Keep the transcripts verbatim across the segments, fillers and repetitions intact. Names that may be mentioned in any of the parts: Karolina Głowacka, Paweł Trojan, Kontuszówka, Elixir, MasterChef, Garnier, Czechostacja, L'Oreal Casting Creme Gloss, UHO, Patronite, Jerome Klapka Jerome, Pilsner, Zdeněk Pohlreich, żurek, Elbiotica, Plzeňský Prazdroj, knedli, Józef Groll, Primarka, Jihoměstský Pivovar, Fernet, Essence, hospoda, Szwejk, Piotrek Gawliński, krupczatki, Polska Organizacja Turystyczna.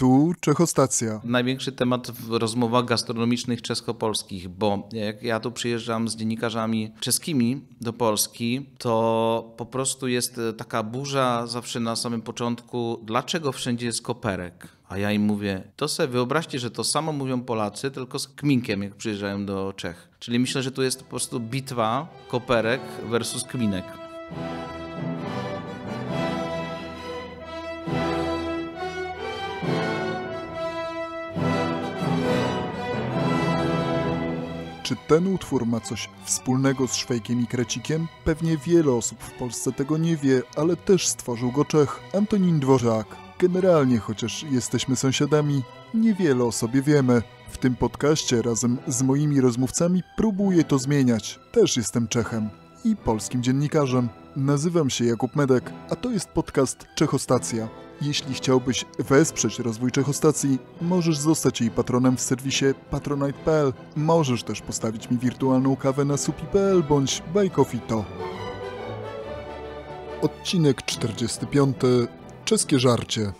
Tu Czechostacja. Największy temat w rozmowach gastronomicznych czesko-polskich, bo jak ja tu przyjeżdżam z dziennikarzami czeskimi do Polski, to po prostu jest taka burza zawsze na samym początku, dlaczego wszędzie jest koperek? A ja im mówię, to sobie wyobraźcie, że to samo mówią Polacy, tylko z kminkiem, jak przyjeżdżają do Czech. Czyli myślę, że tu jest po prostu bitwa koperek versus kminek. Czy ten utwór ma coś wspólnego z Szwejkiem i Krecikiem? Pewnie wiele osób w Polsce tego nie wie, ale też stworzył go Czech, Antonín Dvořák. Generalnie, chociaż jesteśmy sąsiadami, niewiele o sobie wiemy. W tym podcaście razem z moimi rozmówcami próbuję to zmieniać. Też jestem Czechem i polskim dziennikarzem. Nazywam się Jakub Medek, a to jest podcast Czechostacja. Jeśli chciałbyś wesprzeć rozwój Czechostacji, możesz zostać jej patronem w serwisie patronite kropka p l. Możesz też postawić mi wirtualną kawę na supi kropka p l bądź Buy Coffee to. Odcinek czterdziesty piąty. Czeskie żarcie.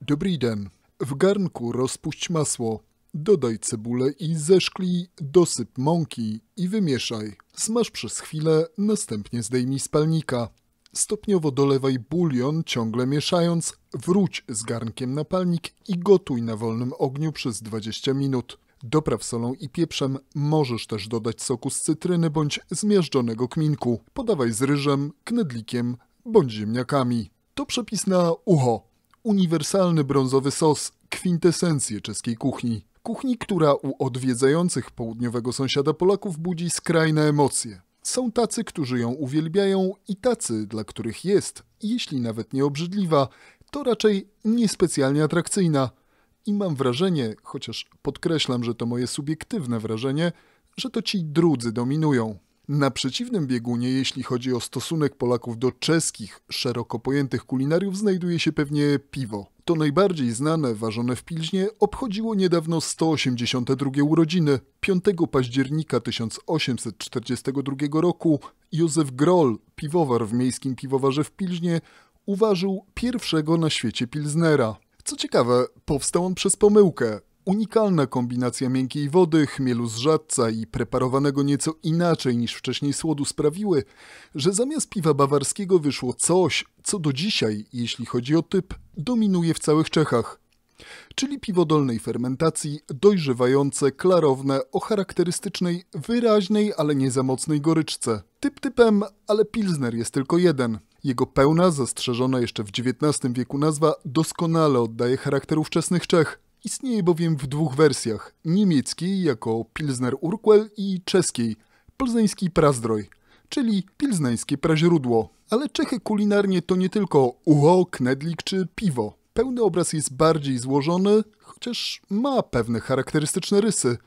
Dobry den. W garnku rozpuść masło. Dodaj cebulę i zeszklij, dosyp mąki i wymieszaj. Smaż przez chwilę, następnie zdejmij z palnika. Stopniowo dolewaj bulion, ciągle mieszając, wróć z garnkiem na palnik i gotuj na wolnym ogniu przez dwadzieścia minut. Dopraw solą i pieprzem, możesz też dodać soku z cytryny bądź zmiażdżonego kminku. Podawaj z ryżem, knedlikiem bądź ziemniakami. To przepis na U H O, uniwersalny brązowy sos, kwintesencję czeskiej kuchni. Kuchni, która u odwiedzających południowego sąsiada Polaków budzi skrajne emocje. Są tacy, którzy ją uwielbiają i tacy, dla których jest, jeśli nawet nie obrzydliwa, to raczej niespecjalnie atrakcyjna. I mam wrażenie, chociaż podkreślam, że to moje subiektywne wrażenie, że to ci drudzy dominują. Na przeciwnym biegunie, jeśli chodzi o stosunek Polaków do czeskich, szeroko pojętych kulinariów, znajduje się pewnie piwo. To najbardziej znane, ważone w Pilźnie, obchodziło niedawno sto osiemdziesiąte drugie urodziny. piątego października tysiąc osiemset czterdziestego drugiego roku Józef Groll, piwowar w Miejskim Piwowarze w Pilźnie, uwarzył pierwszego na świecie Pilznera. Co ciekawe, powstał on przez pomyłkę. Unikalna kombinacja miękkiej wody, chmielu z rzadca i preparowanego nieco inaczej niż wcześniej słodu sprawiły, że zamiast piwa bawarskiego wyszło coś, co do dzisiaj, jeśli chodzi o typ, dominuje w całych Czechach. Czyli piwo dolnej fermentacji, dojrzewające, klarowne, o charakterystycznej, wyraźnej, ale nie za mocnej goryczce. Typ typem, ale Pilsner jest tylko jeden. Jego pełna, zastrzeżona jeszcze w dziewiętnastym wieku nazwa doskonale oddaje charakter ówczesnych Czech. Istnieje bowiem w dwóch wersjach, niemieckiej jako Pilzner Urquell i czeskiej, Plzeňský Prazdroj, czyli pilznańskie praźródło. Ale Czechy kulinarnie to nie tylko U H O, knedlik czy piwo. Pełny obraz jest bardziej złożony, chociaż ma pewne charakterystyczne rysy.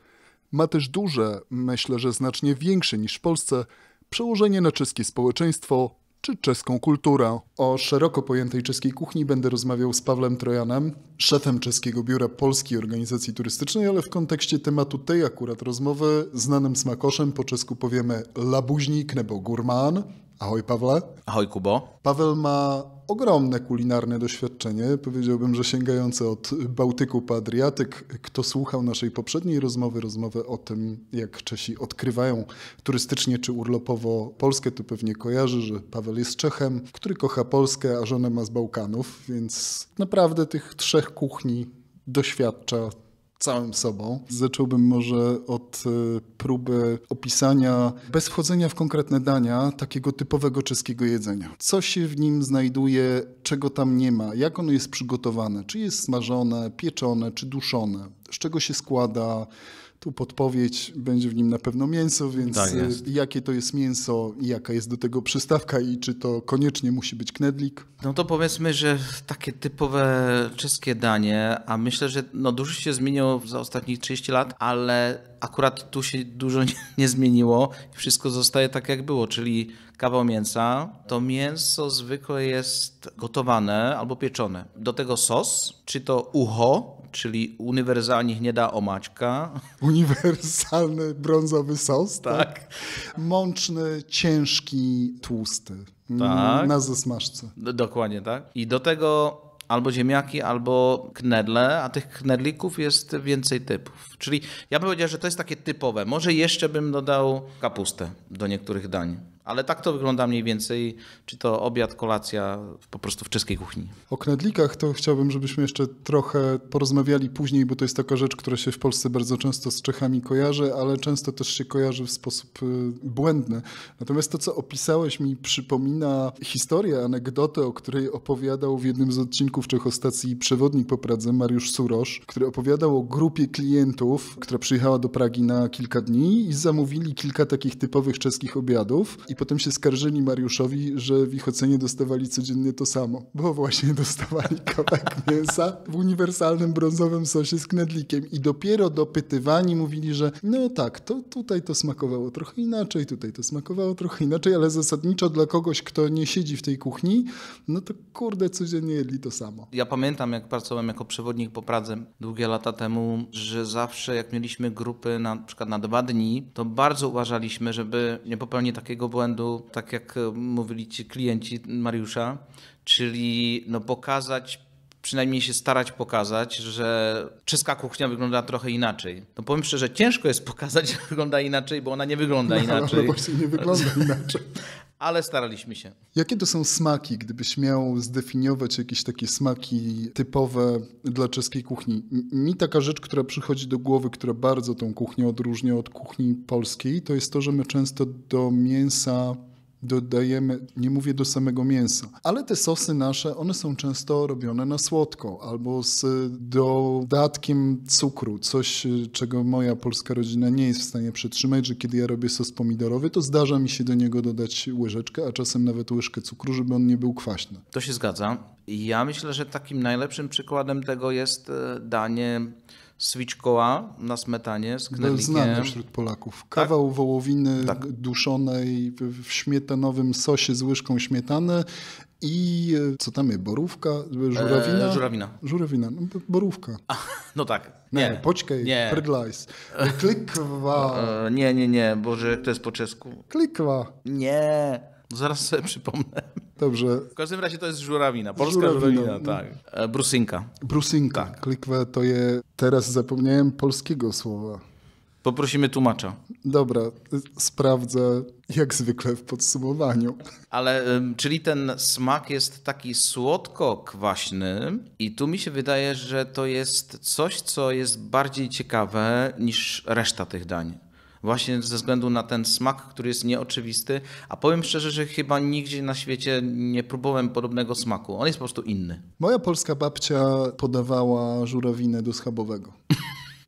Ma też duże, myślę, że znacznie większe niż w Polsce, przełożenie na czeskie społeczeństwo czy czeską kulturę. O szeroko pojętej czeskiej kuchni będę rozmawiał z Pawłem Trojanem, szefem czeskiego biura Polskiej Organizacji Turystycznej, ale w kontekście tematu tej akurat rozmowy znanym smakoszem po czesku powiemy labuźnik nebo gurman. Ahoj Pawle. Ahoj Kubo. Paweł ma ogromne kulinarne doświadczenie, powiedziałbym, że sięgające od Bałtyku po Adriatyk. Kto słuchał naszej poprzedniej rozmowy, rozmowy o tym, jak Czesi odkrywają turystycznie czy urlopowo Polskę, to pewnie kojarzy, że Paweł jest Czechem, który kocha Polskę, a żonę ma z Bałkanów, więc naprawdę tych trzech kuchni doświadcza całym sobą. Zacząłbym może od y, próby opisania, bez wchodzenia w konkretne dania, takiego typowego czeskiego jedzenia. Co się w nim znajduje, czego tam nie ma, jak ono jest przygotowane, czy jest smażone, pieczone, czy duszone, z czego się składa. Tu podpowiedź, będzie w nim na pewno mięso, więc jakie to jest mięso, jaka jest do tego przystawka i czy to koniecznie musi być knedlik? No to powiedzmy, że takie typowe czeskie danie, a myślę, że no dużo się zmieniło za ostatnich trzydzieści lat, ale akurat tu się dużo nie, nie zmieniło i wszystko zostaje tak jak było, czyli kawał mięsa. To mięso zwykle jest gotowane albo pieczone. Do tego sos, czy to U H O, czyli uniwersalnie hnědá omáčka. Uniwersalny brązowy sos, tak. tak? Mączny, ciężki, tłusty. Tak. Na zasmażce. Dokładnie tak. I do tego albo ziemniaki, albo knedle, a tych knedlików jest więcej typów. Czyli ja bym powiedział, że to jest takie typowe. Może jeszcze bym dodał kapustę do niektórych dań. Ale tak to wygląda mniej więcej, czy to obiad, kolacja, po prostu w czeskiej kuchni. O knedlikach to chciałbym, żebyśmy jeszcze trochę porozmawiali później, bo to jest taka rzecz, która się w Polsce bardzo często z Czechami kojarzy, ale często też się kojarzy w sposób błędny. Natomiast to, co opisałeś, mi przypomina historię, anegdotę, o której opowiadał w jednym z odcinków Czechostacji przewodnik po Pradze, Mariusz Suroż, który opowiadał o grupie klientów, która przyjechała do Pragi na kilka dni i zamówili kilka takich typowych czeskich obiadów. I potem się skarżyli Mariuszowi, że w ich ocenie dostawali codziennie to samo, bo właśnie dostawali kawałek mięsa w uniwersalnym brązowym sosie z knedlikiem i dopiero dopytywani mówili, że no tak, to tutaj to smakowało trochę inaczej, tutaj to smakowało trochę inaczej, ale zasadniczo dla kogoś, kto nie siedzi w tej kuchni, no to kurde, codziennie jedli to samo. Ja pamiętam, jak pracowałem jako przewodnik po Pradze długie lata temu, że zawsze jak mieliśmy grupy na przykład na dwa dni, to bardzo uważaliśmy, żeby nie popełnić takiego błędu, tak jak mówili ci klienci Mariusza, czyli no pokazać, przynajmniej się starać pokazać, że czeska kuchnia wygląda trochę inaczej. No powiem szczerze, ciężko jest pokazać, że wygląda inaczej, bo ona nie wygląda no, inaczej. Ona właśnie nie wygląda inaczej. Ale staraliśmy się. Jakie to są smaki, gdybyś miał zdefiniować jakieś takie smaki typowe dla czeskiej kuchni? Mi taka rzecz, która przychodzi do głowy, która bardzo tą kuchnię odróżnia od kuchni polskiej, to jest to, że my często do mięsa dodajemy, nie mówię do samego mięsa, ale te sosy nasze, one są często robione na słodko albo z dodatkiem cukru, coś czego moja polska rodzina nie jest w stanie przetrzymać, że kiedy ja robię sos pomidorowy, to zdarza mi się do niego dodać łyżeczkę, a czasem nawet łyżkę cukru, żeby on nie był kwaśny. To się zgadza. Ja myślę, że takim najlepszym przykładem tego jest danie svíčková na smetanie z knedlikiem. Znany wśród Polaków. Kawał tak? wołowiny tak. duszonej w śmietanowym sosie z łyżką śmietany i co tam jest? Borówka? Żurawina? Eee, żurawina. Żurawina. No, borówka. A, no tak. Nie, nie poczekaj. Nie. Prdlajs. Klikwa. Eee, nie, nie, nie. Boże, to jest po czesku. Klikwa. Nie. Zaraz sobie przypomnę. Dobrze. W każdym razie to jest żurawina. Polska żurawina, żurawina tak. E, brusinka. Brusinka. Tak. Klikwa to je... Teraz zapomniałem polskiego słowa. Poprosimy tłumacza. Dobra, sprawdzę jak zwykle w podsumowaniu. Ale czyli ten smak jest taki słodko-kwaśny i tu mi się wydaje, że to jest coś, co jest bardziej ciekawe niż reszta tych dań. Właśnie ze względu na ten smak, który jest nieoczywisty, a powiem szczerze, że chyba nigdzie na świecie nie próbowałem podobnego smaku. On jest po prostu inny. Moja polska babcia podawała żurawinę do schabowego.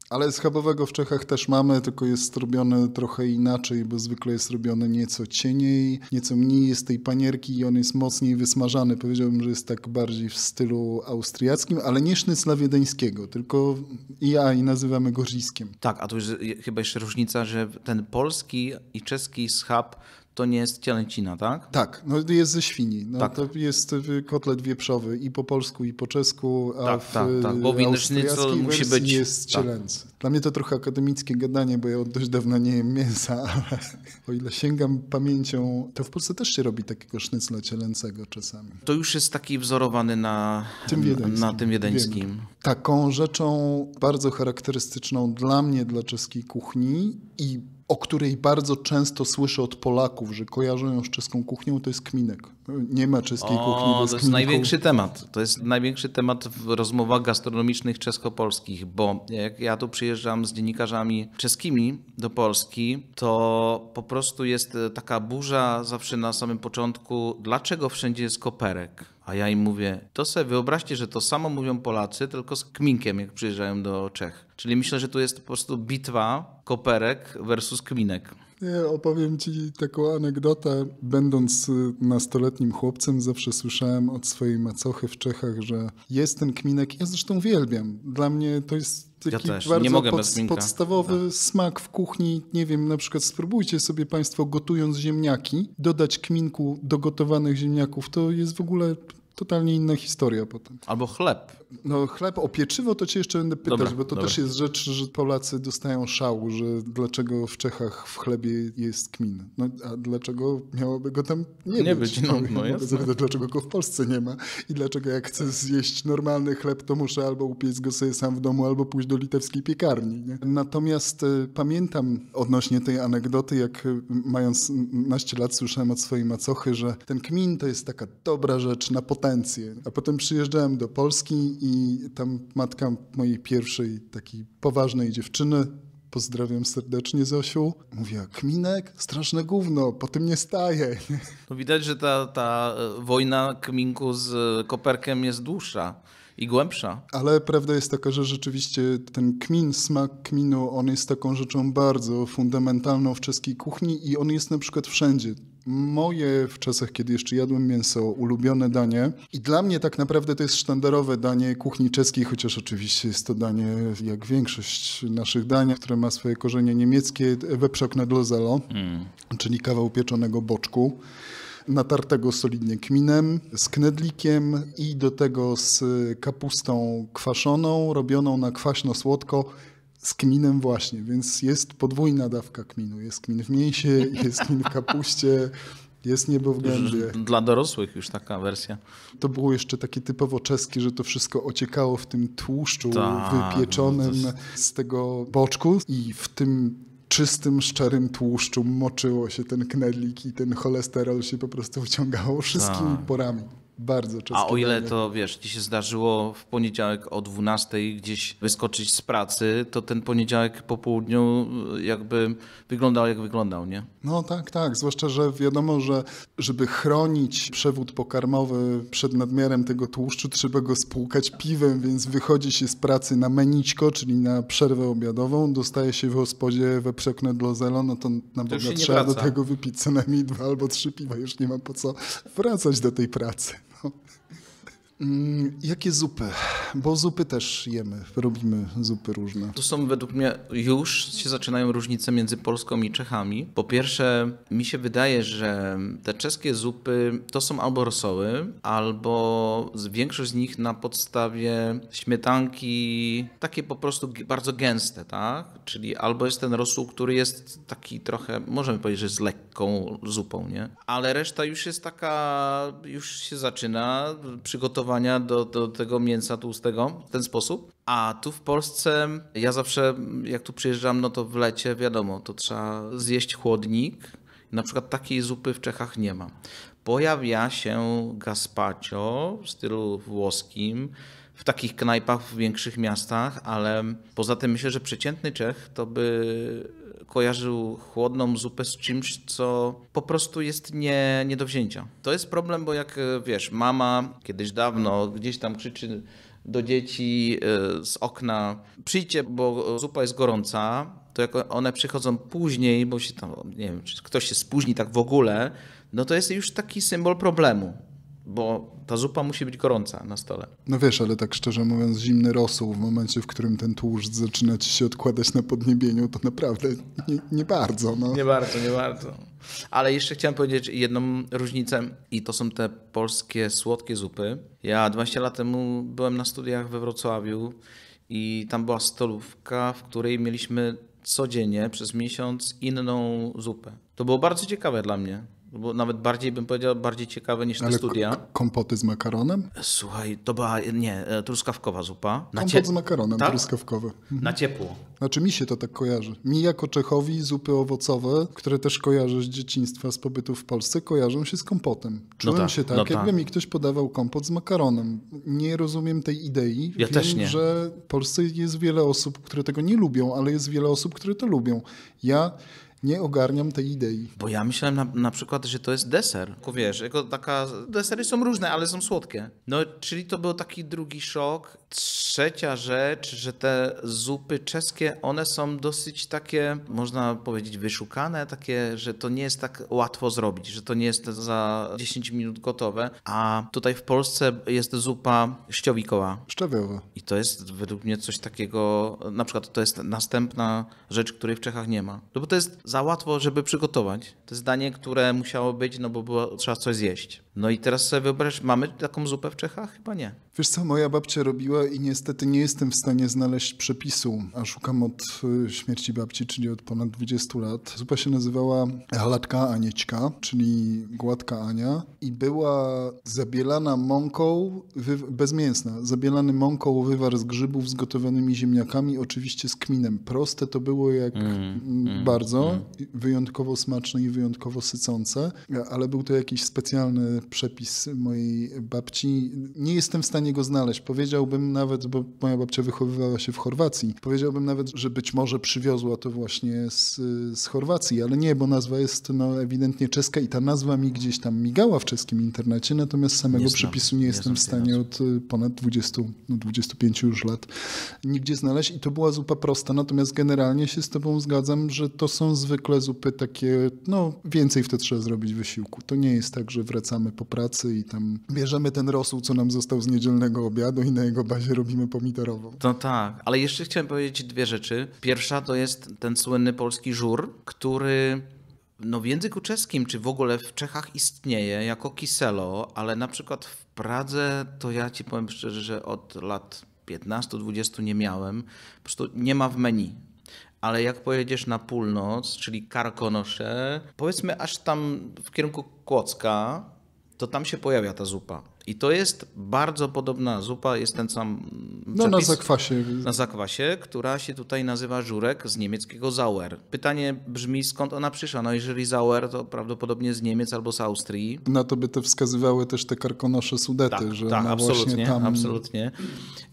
Ale schabowego w Czechach też mamy, tylko jest robiony trochę inaczej, bo zwykle jest robiony nieco cieniej, nieco mniej jest tej panierki i on jest mocniej wysmażany. Powiedziałbym, że jest tak bardziej w stylu austriackim, ale nie sznycla wiedeńskiego, tylko i ja i nazywamy go żiskiem. Tak, a tu jest chyba jeszcze różnica, że ten polski i czeski schab to nie jest cielęcina, tak? Tak, no jest ze świni. No tak. To jest kotlet wieprzowy i po polsku, i po czesku, a tak, w tak, tak. Bo austriackiej musi być... jest cielęcy. Tak. Dla mnie to trochę akademickie gadanie, bo ja od dość dawna nie jem mięsa, ale o ile sięgam pamięcią, to w Polsce też się robi takiego sznycla cielęcego czasami. To już jest taki wzorowany na tym wiedeńskim. Na tym wiedeńskim. Taką rzeczą bardzo charakterystyczną dla mnie, dla czeskiej kuchni i o której bardzo często słyszę od Polaków, że kojarzą ją z czeską kuchnią, to jest kminek. Nie ma czeskiej o, kuchni bez to jest kminku. Największy temat. To jest największy temat w rozmowach gastronomicznych czesko-polskich, bo jak ja tu przyjeżdżam z dziennikarzami czeskimi do Polski, to po prostu jest taka burza zawsze na samym początku, dlaczego wszędzie jest koperek? A ja im mówię, to sobie wyobraźcie, że to samo mówią Polacy, tylko z kminkiem, jak przyjeżdżają do Czech. Czyli myślę, że tu jest po prostu bitwa koperek versus kminek. Nie, opowiem ci taką anegdotę. Będąc nastoletnim chłopcem zawsze słyszałem od swojej macochy w Czechach, że jest ten kminek. Ja zresztą uwielbiam. Dla mnie to jest taki ja też. bardzo Nie mogę pod, bez podstawowy tak. smak w kuchni. Nie wiem, na przykład spróbujcie sobie państwo gotując ziemniaki, dodać kminku do gotowanych ziemniaków. To jest w ogóle totalnie inna historia potem. Albo chleb. No chleb, o pieczywo to cię jeszcze będę pytać, dobra, bo to dobra. też jest rzecz, że Polacy dostają szału, że dlaczego w Czechach w chlebie jest kmin. No a dlaczego miałoby go tam nie, nie być? być. No, no, no, zapytać, dlaczego go w Polsce nie ma i dlaczego jak chcę zjeść normalny chleb, to muszę albo upiec go sobie sam w domu, albo pójść do litewskiej piekarni. Nie? Natomiast y, pamiętam odnośnie tej anegdoty, jak y, mając naście lat słyszałem od swojej macochy, że ten kmin to jest taka dobra rzecz na potencję. A potem przyjeżdżałem do Polski i tam matka mojej pierwszej takiej poważnej dziewczyny, pozdrawiam serdecznie Zosiu, mówiła: kminek? Straszne gówno, po tym nie staje. No widać, że ta, ta wojna kminku z koperkiem jest dłuższa i głębsza. Ale prawda jest taka, że rzeczywiście ten kmin, smak kminu, on jest taką rzeczą bardzo fundamentalną w czeskiej kuchni i on jest na przykład wszędzie. Moje w czasach, kiedy jeszcze jadłem mięso, ulubione danie i dla mnie tak naprawdę to jest sztandarowe danie kuchni czeskiej, chociaż oczywiście jest to danie, jak większość naszych dań, które ma swoje korzenie niemieckie, weprzokne glozelo, mm. czyli kawał pieczonego boczku, natartego solidnie kminem, z knedlikiem i do tego z kapustą kwaszoną, robioną na kwaśno-słodko, z kminem właśnie, więc jest podwójna dawka kminu. Jest kmin w mięsie, jest kmin w kapuście, jest niebo w gębie. Dla dorosłych już taka wersja. To było jeszcze takie typowo czeskie, że to wszystko ociekało w tym tłuszczu Ta, wypieczonym no jest... z tego boczku i w tym czystym, szczerym tłuszczu moczyło się ten knedlik i ten cholesterol się po prostu wyciągało wszystkimi Ta. porami. Bardzo czeskie. A o ile danie. To wiesz, ci się zdarzyło w poniedziałek o dwunastej gdzieś wyskoczyć z pracy, to ten poniedziałek po południu jakby wyglądał jak wyglądał, nie? No tak, tak. Zwłaszcza, że wiadomo, że żeby chronić przewód pokarmowy przed nadmiarem tego tłuszczu, trzeba go spłukać piwem, więc wychodzi się z pracy na meniczko, czyli na przerwę obiadową, dostaje się w hospodzie weprzokne glozelo, no to na Boga trzeba do tego wypić co najmniej dwa albo trzy piwa, już nie ma po co wracać do tej pracy. Jakie zupy? Bo zupy też jemy, robimy zupy różne. Tu są według mnie już się zaczynają różnice między Polską i Czechami. Po pierwsze, mi się wydaje, że te czeskie zupy to są albo rosoły, albo większość z nich na podstawie śmietanki, takie po prostu bardzo gęste, tak? Czyli albo jest ten rosół, który jest taki trochę, możemy powiedzieć, że jest lekką zupą, nie? Ale reszta już jest taka, już się zaczyna przygotować Do, do tego mięsa tłustego w ten sposób. A tu w Polsce ja zawsze jak tu przyjeżdżam, no to w lecie wiadomo, to trzeba zjeść chłodnik. Na przykład takiej zupy w Czechach nie ma. Pojawia się gazpacho w stylu włoskim, w takich knajpach w większych miastach, ale poza tym myślę, że przeciętny Czech to by kojarzył chłodną zupę z czymś, co po prostu jest nie, nie do wzięcia. To jest problem, bo jak wiesz, mama kiedyś dawno gdzieś tam krzyczy do dzieci z okna: przyjdźcie, bo zupa jest gorąca, to jak one przychodzą później, bo się tam, nie wiem, czy ktoś się spóźni tak w ogóle, no to jest już taki symbol problemu, bo ta zupa musi być gorąca na stole. No wiesz, ale tak szczerze mówiąc, zimny rosół w momencie, w którym ten tłuszcz zaczyna ci się odkładać na podniebieniu, to naprawdę nie, nie bardzo. No. Nie bardzo, nie bardzo. Ale jeszcze chciałem powiedzieć jedną różnicę i to są te polskie słodkie zupy. Ja dwadzieścia lat temu byłem na studiach we Wrocławiu i tam była stolówka, w której mieliśmy codziennie przez miesiąc inną zupę. To było bardzo ciekawe dla mnie. Bo nawet bardziej bym powiedział, bardziej ciekawe niż te Ale studia. Kompoty z makaronem? Słuchaj, to była, nie, truskawkowa zupa. Na Kompot cie... z makaronem, tak? Truskawkowy. Mhm. Na ciepło. Znaczy mi się to tak kojarzy. Mi jako Czechowi zupy owocowe, które też kojarzę z dzieciństwa, z pobytu w Polsce, kojarzą się z kompotem. Czułem no tak, się tak, no jakby tak. mi ktoś podawał kompot z makaronem. Nie rozumiem tej idei. Ja Wiem, też nie. że w Polsce jest wiele osób, które tego nie lubią, ale jest wiele osób, które to lubią. Ja... nie ogarniam tej idei. Bo ja myślałem na, na przykład, że to jest deser. Wiesz, jako taka, desery są różne, ale są słodkie. No, czyli to był taki drugi szok. Trzecia rzecz, że te zupy czeskie, one są dosyć takie, można powiedzieć, wyszukane, takie, że to nie jest tak łatwo zrobić, że to nie jest za dziesięć minut gotowe. A tutaj w Polsce jest zupa ściowikowa. Szczawiowa. I to jest według mnie coś takiego, na przykład to jest następna rzecz, której w Czechach nie ma. No bo to jest za łatwo, żeby przygotować. To jest danie, które musiało być, no bo było, trzeba coś zjeść. No i teraz sobie wyobraź, mamy taką zupę w Czechach? Chyba nie. Wiesz co, moja babcia robiła i niestety nie jestem w stanie znaleźć przepisu, a szukam od śmierci babci, czyli od ponad dwudziestu lat. Zupa się nazywała hladká Aniećka, czyli gładka Ania, i była zabielana mąką, bezmięsna, zabielany mąką wywar z grzybów z gotowanymi ziemniakami, oczywiście z kminem. Proste to było jak mm, bardzo, mm. wyjątkowo smaczne i wyjątkowo sycące, ale był to jakiś specjalny przepis mojej babci. Nie jestem w stanie go znaleźć. Powiedziałbym nawet, bo moja babcia wychowywała się w Chorwacji, powiedziałbym nawet, że być może przywiozła to właśnie z, z Chorwacji, ale nie, bo nazwa jest no, ewidentnie czeska i ta nazwa mi gdzieś tam migała w czeskim internecie, natomiast samego nie przepisu nie, nie jestem w stanie od ponad dwudziestu, no dwudziestu pięciu już lat nigdzie znaleźć i to była zupa prosta, natomiast generalnie się z tobą zgadzam, że to są zwykle zupy takie, no więcej w to trzeba zrobić wysiłku. To nie jest tak, że wracamy po pracy i tam bierzemy ten rosół, co nam został z niedzielnego obiadu i na jego bazie robimy pomidorową. No tak, ale jeszcze chciałem powiedzieć dwie rzeczy. Pierwsza to jest ten słynny polski żur, który no w języku czeskim, czy w ogóle w Czechach istnieje jako kiselo, ale na przykład w Pradze to ja ci powiem szczerze, że od lat piętnastu dwudziestu nie miałem. Po prostu nie ma w menu. Ale jak pojedziesz na północ, czyli Karkonosze, powiedzmy aż tam w kierunku Kłodzka, to tam się pojawia ta zupa. I to jest bardzo podobna zupa, jest ten sam przepis, no na zakwasie. Na zakwasie, która się tutaj nazywa żurek, z niemieckiego Sauer. Pytanie brzmi, skąd ona przyszła? No jeżeli Sauer, to prawdopodobnie z Niemiec albo z Austrii. Na to by to wskazywały też te Karkonosze Sudety. Tak, że tak, absolutnie, tam... absolutnie.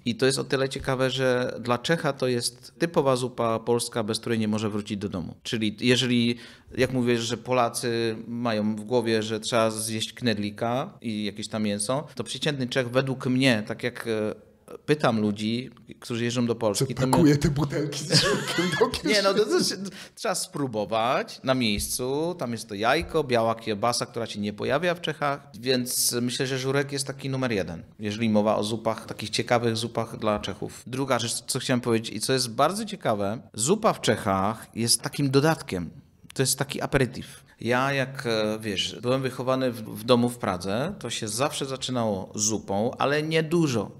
I to jest o tyle ciekawe, że dla Czecha to jest typowa zupa polska, bez której nie może wrócić do domu. Czyli jeżeli, jak mówię, że Polacy mają w głowie, że trzeba zjeść knedlika i jakieś tam mięso, to przeciętny Czech według mnie, tak jak pytam ludzi, którzy jeżdżą do Polski... Co pakuje my... te butelki z żurkiem do kieszeni? Nie, no to, to, to, to trzeba spróbować na miejscu. Tam jest to jajko, biała kiełbasa, która się nie pojawia w Czechach, więc myślę, że żurek jest taki numer jeden, jeżeli mowa o zupach, takich ciekawych zupach dla Czechów. Druga rzecz, co chciałem powiedzieć i co jest bardzo ciekawe, zupa w Czechach jest takim dodatkiem. To jest taki aperitif. Ja jak, wiesz, byłem wychowany w, w domu w Pradze, to się zawsze zaczynało zupą, ale nie dużo.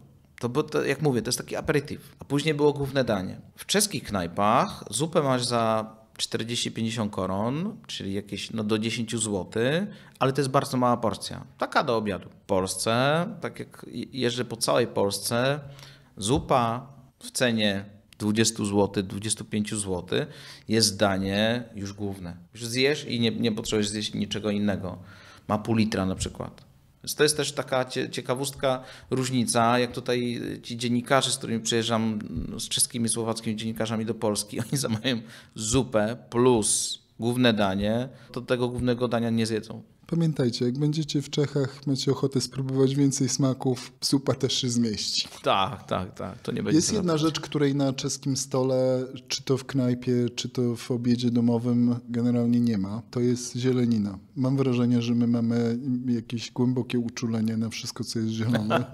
To, bo to, jak mówię, to jest taki aperitif. A później było główne danie. W czeskich knajpach zupę masz za czterdzieści pięćdziesiąt koron, czyli jakieś no, do dziesięciu złotych, ale to jest bardzo mała porcja. Taka do obiadu. W Polsce, tak jak jeżdżę po całej Polsce, zupa w cenie dwudziestu złotych, dwudziestu pięciu złotych jest danie już główne. Już zjesz i nie, nie potrzebujesz zjeść niczego innego. Ma pół litra na przykład. Więc to jest też taka ciekawostka, różnica, jak tutaj ci dziennikarze, z którymi przyjeżdżam, z czeskimi, słowackimi dziennikarzami do Polski, oni zamawiają zupę plus główne danie, to tego głównego dania nie zjedzą. Pamiętajcie, jak będziecie w Czechach, macie ochotę spróbować więcej smaków, zupa też się zmieści. Tak, tak, tak. To nie będzie. Jest jedna rzecz, której na czeskim stole, czy to w knajpie, czy to w obiedzie domowym generalnie nie ma. To jest zielenina. Mam wrażenie, że my mamy jakieś głębokie uczulenie na wszystko, co jest zielone.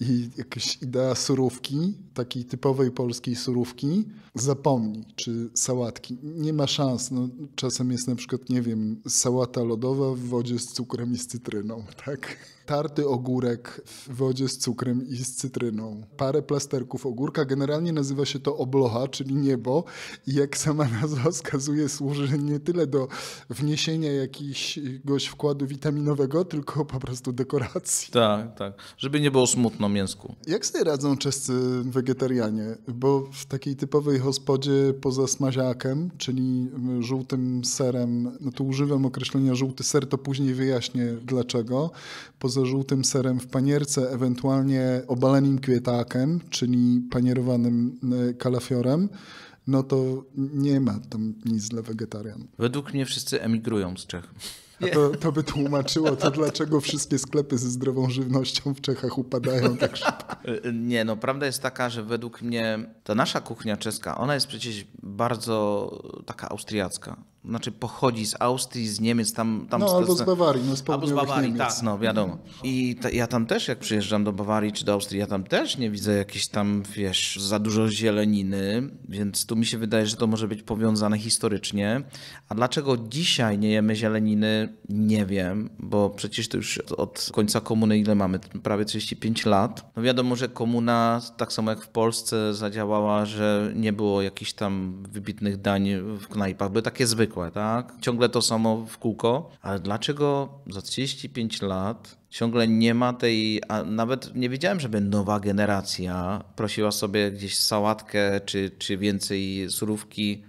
I jakaś idea surówki, takiej typowej polskiej surówki, zapomnij, czy sałatki. Nie ma szans. No, czasem jest na przykład, nie wiem, sałata lodowa w wodzie z cukrem i z cytryną, tak? Tarty ogórek w wodzie z cukrem i z cytryną. Parę plasterków ogórka. Generalnie nazywa się to obloha, czyli niebo. I jak sama nazwa wskazuje, służy nie tyle do wniesienia jakiegoś wkładu witaminowego, tylko po prostu dekoracji. Tak, tak. Żeby nie było smutno mięsku. Jak sobie radzą czescy wegetarianie? Bo w takiej typowej hospodzie poza smaziakiem, czyli żółtym serem, no tu używam określenia żółty ser, to później wyjaśnię dlaczego. Poza ze żółtym serem w panierce, ewentualnie obalanym kwietakiem, czyli panierowanym kalafiorem, no to nie ma tam nic dla wegetarian. Według mnie wszyscy emigrują z Czech. A to, to by tłumaczyło to, dlaczego wszystkie sklepy ze zdrową żywnością w Czechach upadają tak szybko. Nie, no prawda jest taka, że według mnie ta nasza kuchnia czeska, ona jest przecież bardzo taka austriacka. znaczy pochodzi z Austrii, z Niemiec, tam... tam no z, albo z Bawarii, no z południowych Albo z Bawarii, Niemiec. tak, no wiadomo. I ta, ja tam też, jak przyjeżdżam do Bawarii czy do Austrii, ja tam też nie widzę jakiejś tam, wiesz, za dużo zieleniny, więc tu mi się wydaje, że to może być powiązane historycznie. A dlaczego dzisiaj nie jemy zieleniny, nie wiem, bo przecież to już od końca komuny ile mamy? Prawie trzydzieści pięć lat. No wiadomo, że komuna, tak samo jak w Polsce, zadziałała, że nie było jakichś tam wybitnych dań w knajpach, były takie zwykłe. Tak? Ciągle to samo w kółko, ale dlaczego za trzydzieści pięć lat ciągle nie ma tej, a nawet nie wiedziałem, żeby nowa generacja prosiła sobie gdzieś sałatkę czy, czy więcej surówki.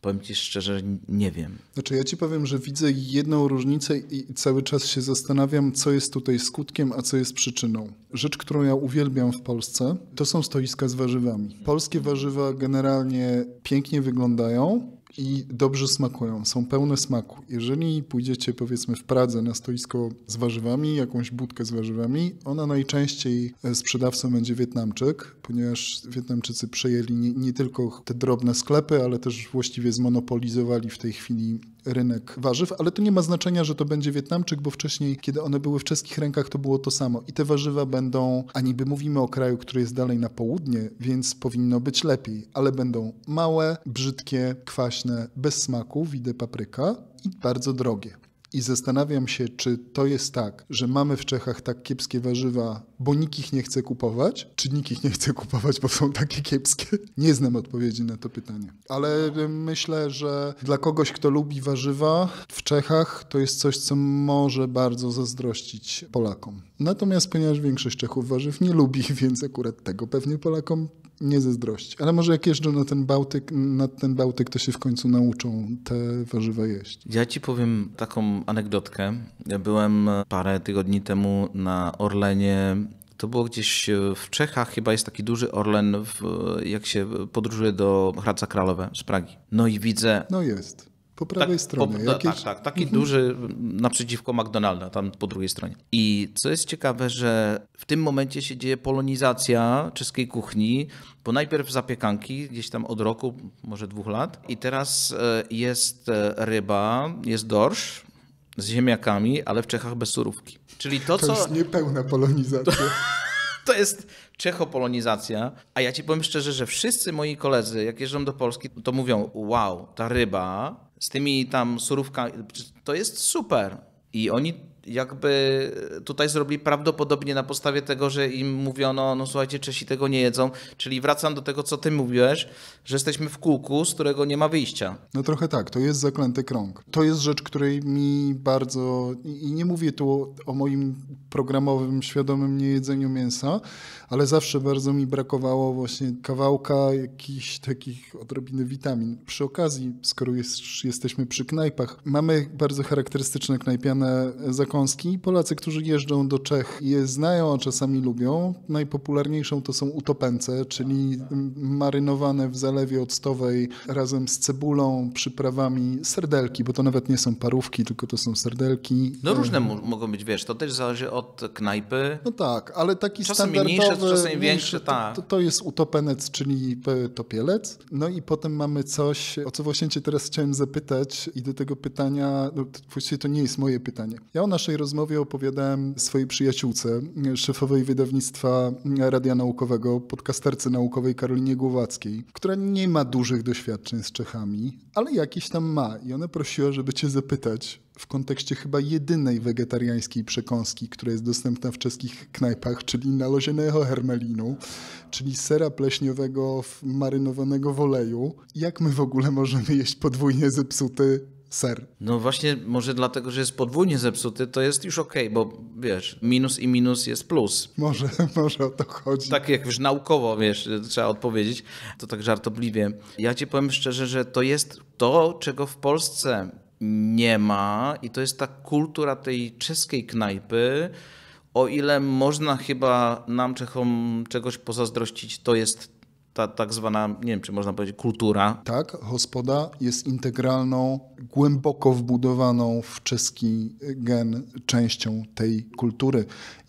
Powiem ci szczerze, nie wiem. Znaczy ja ci powiem, że widzę jedną różnicę i cały czas się zastanawiam, co jest tutaj skutkiem, a co jest przyczyną. Rzecz, którą ja uwielbiam w Polsce, to są stoiska z warzywami. Polskie warzywa generalnie pięknie wyglądają i dobrze smakują, są pełne smaku. Jeżeli pójdziecie powiedzmy w Pradze na stoisko z warzywami, jakąś budkę z warzywami, ona najczęściej sprzedawcą będzie Wietnamczyk, ponieważ Wietnamczycy przejęli nie, nie tylko te drobne sklepy, ale też właściwie zmonopolizowali w tej chwili rynek warzyw, ale to nie ma znaczenia, że to będzie Wietnamczyk, bo wcześniej, kiedy one były w czeskich rękach, to było to samo. I te warzywa będą, a niby mówimy o kraju, który jest dalej na południe, więc powinno być lepiej, ale będą małe, brzydkie, kwaśne, bez smaku, widzę papryka i bardzo drogie. I zastanawiam się, czy to jest tak, że mamy w Czechach tak kiepskie warzywa, bo nikt ich nie chce kupować, czy nikt ich nie chce kupować, bo są takie kiepskie? Nie znam odpowiedzi na to pytanie. Ale myślę, że dla kogoś, kto lubi warzywa w Czechach, to jest coś, co może bardzo zazdrościć Polakom. Natomiast ponieważ większość Czechów warzyw nie lubi, więc akurat tego pewnie Polakom nie zazdrości. Ale może jak jeżdżą na ten Bałtyk, na ten Bałtyk, to się w końcu nauczą te warzywa jeść. Ja ci powiem taką anegdotkę. Ja byłem parę tygodni temu na Orlenie. To było gdzieś w Czechach, chyba jest taki duży Orlen, w, jak się podróżuje do Hradca Králové z Pragi. No i widzę... No jest. Po prawej tak, stronie. Po, jakieś... Tak, tak. Taki mhm. duży naprzeciwko McDonalda, tam po drugiej stronie. I co jest ciekawe, że w tym momencie się dzieje polonizacja czeskiej kuchni, bo najpierw zapiekanki, gdzieś tam od roku, może dwóch lat. I teraz jest ryba, jest dorsz z ziemniakami, ale w Czechach bez surówki. Czyli to, to co... jest niepełna polonizacja. To, to jest... czechopolonizacja, a ja ci powiem szczerze, że wszyscy moi koledzy, jak jeżdżą do Polski, to mówią, wow, ta ryba z tymi tam surówkami, to jest super. I oni jakby tutaj zrobili prawdopodobnie na podstawie tego, że im mówiono, no słuchajcie, Czesi tego nie jedzą, czyli wracam do tego, co ty mówiłeś, że jesteśmy w kółku, z którego nie ma wyjścia. No trochę tak, to jest zaklęty krąg. To jest rzecz, której mi bardzo, i nie mówię tu o moim programowym, świadomym niejedzeniu mięsa, ale zawsze bardzo mi brakowało właśnie kawałka jakichś takich odrobiny witamin. Przy okazji, skoro jest, jesteśmy przy knajpach, mamy bardzo charakterystyczne knajpiane zakąski. Polacy, którzy jeżdżą do Czech, je znają, a czasami lubią. Najpopularniejszą to są utopence, czyli marynowane w zalewie octowej razem z cebulą, przyprawami, serdelki, bo to nawet nie są parówki, tylko to są serdelki. No różne m- mogą być, wiesz, to też zależy od knajpy. No tak, ale taki czasem standardowy... Mniejsze, czasem większe, tak. To, to jest utopenec, czyli topielec. No i potem mamy coś, o co właśnie cię teraz chciałem zapytać i do tego pytania, no, właściwie to nie jest moje pytanie. Ja o naszej rozmowie opowiadałem swojej przyjaciółce, szefowej wydawnictwa Radia Naukowego, podcasterce naukowej Karolinie Głowackiej, która nie ma dużych doświadczeń z Czechami, ale jakiś tam ma i ona prosiła, żeby cię zapytać w kontekście chyba jedynej wegetariańskiej przekąski, która jest dostępna w czeskich knajpach, czyli naloženého hermelinu, czyli sera pleśniowego marynowanego w oleju. Jak my w ogóle możemy jeść podwójnie zepsuty ser? No właśnie, może dlatego, że jest podwójnie zepsuty, to jest już okej, okay, bo wiesz, minus i minus jest plus. Może, może o to chodzi. Tak jak już naukowo, wiesz, trzeba odpowiedzieć, to tak żartobliwie. Ja ci powiem szczerze, że to jest to, czego w Polsce nie ma i to jest ta kultura tej czeskiej knajpy. O ile można chyba nam Czechom czegoś pozazdrościć, to jest ta tak zwana, nie wiem, czy można powiedzieć, kultura. Tak, hospoda jest integralną, głęboko wbudowaną w czeski gen częścią tej kultury.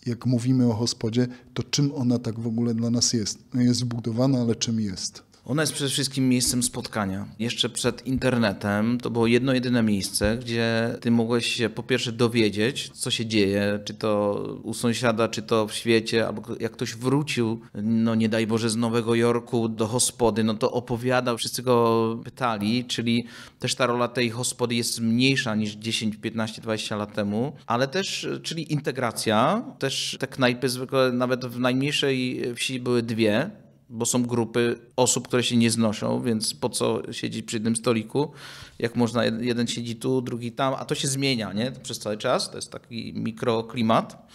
Jak mówimy o hospodzie, to czym ona tak w ogóle dla nas jest? Jest wbudowana, ale czym jest? Ona jest przede wszystkim miejscem spotkania. Jeszcze przed internetem to było jedno jedyne miejsce, gdzie ty mogłeś się po pierwsze dowiedzieć, co się dzieje, czy to u sąsiada, czy to w świecie, albo jak ktoś wrócił, no nie daj Boże, z Nowego Jorku do hospody, no to opowiadał, wszyscy go pytali, czyli też ta rola tej hospody jest mniejsza niż dziesięć, piętnaście, dwadzieścia lat temu, ale też, czyli integracja, też te knajpy zwykle nawet w najmniejszej wsi były dwie, bo są grupy osób, które się nie znoszą, więc po co siedzieć przy jednym stoliku, jak można, jeden siedzi tu, drugi tam, a to się zmienia, nie? Przez cały czas, to jest taki mikroklimat.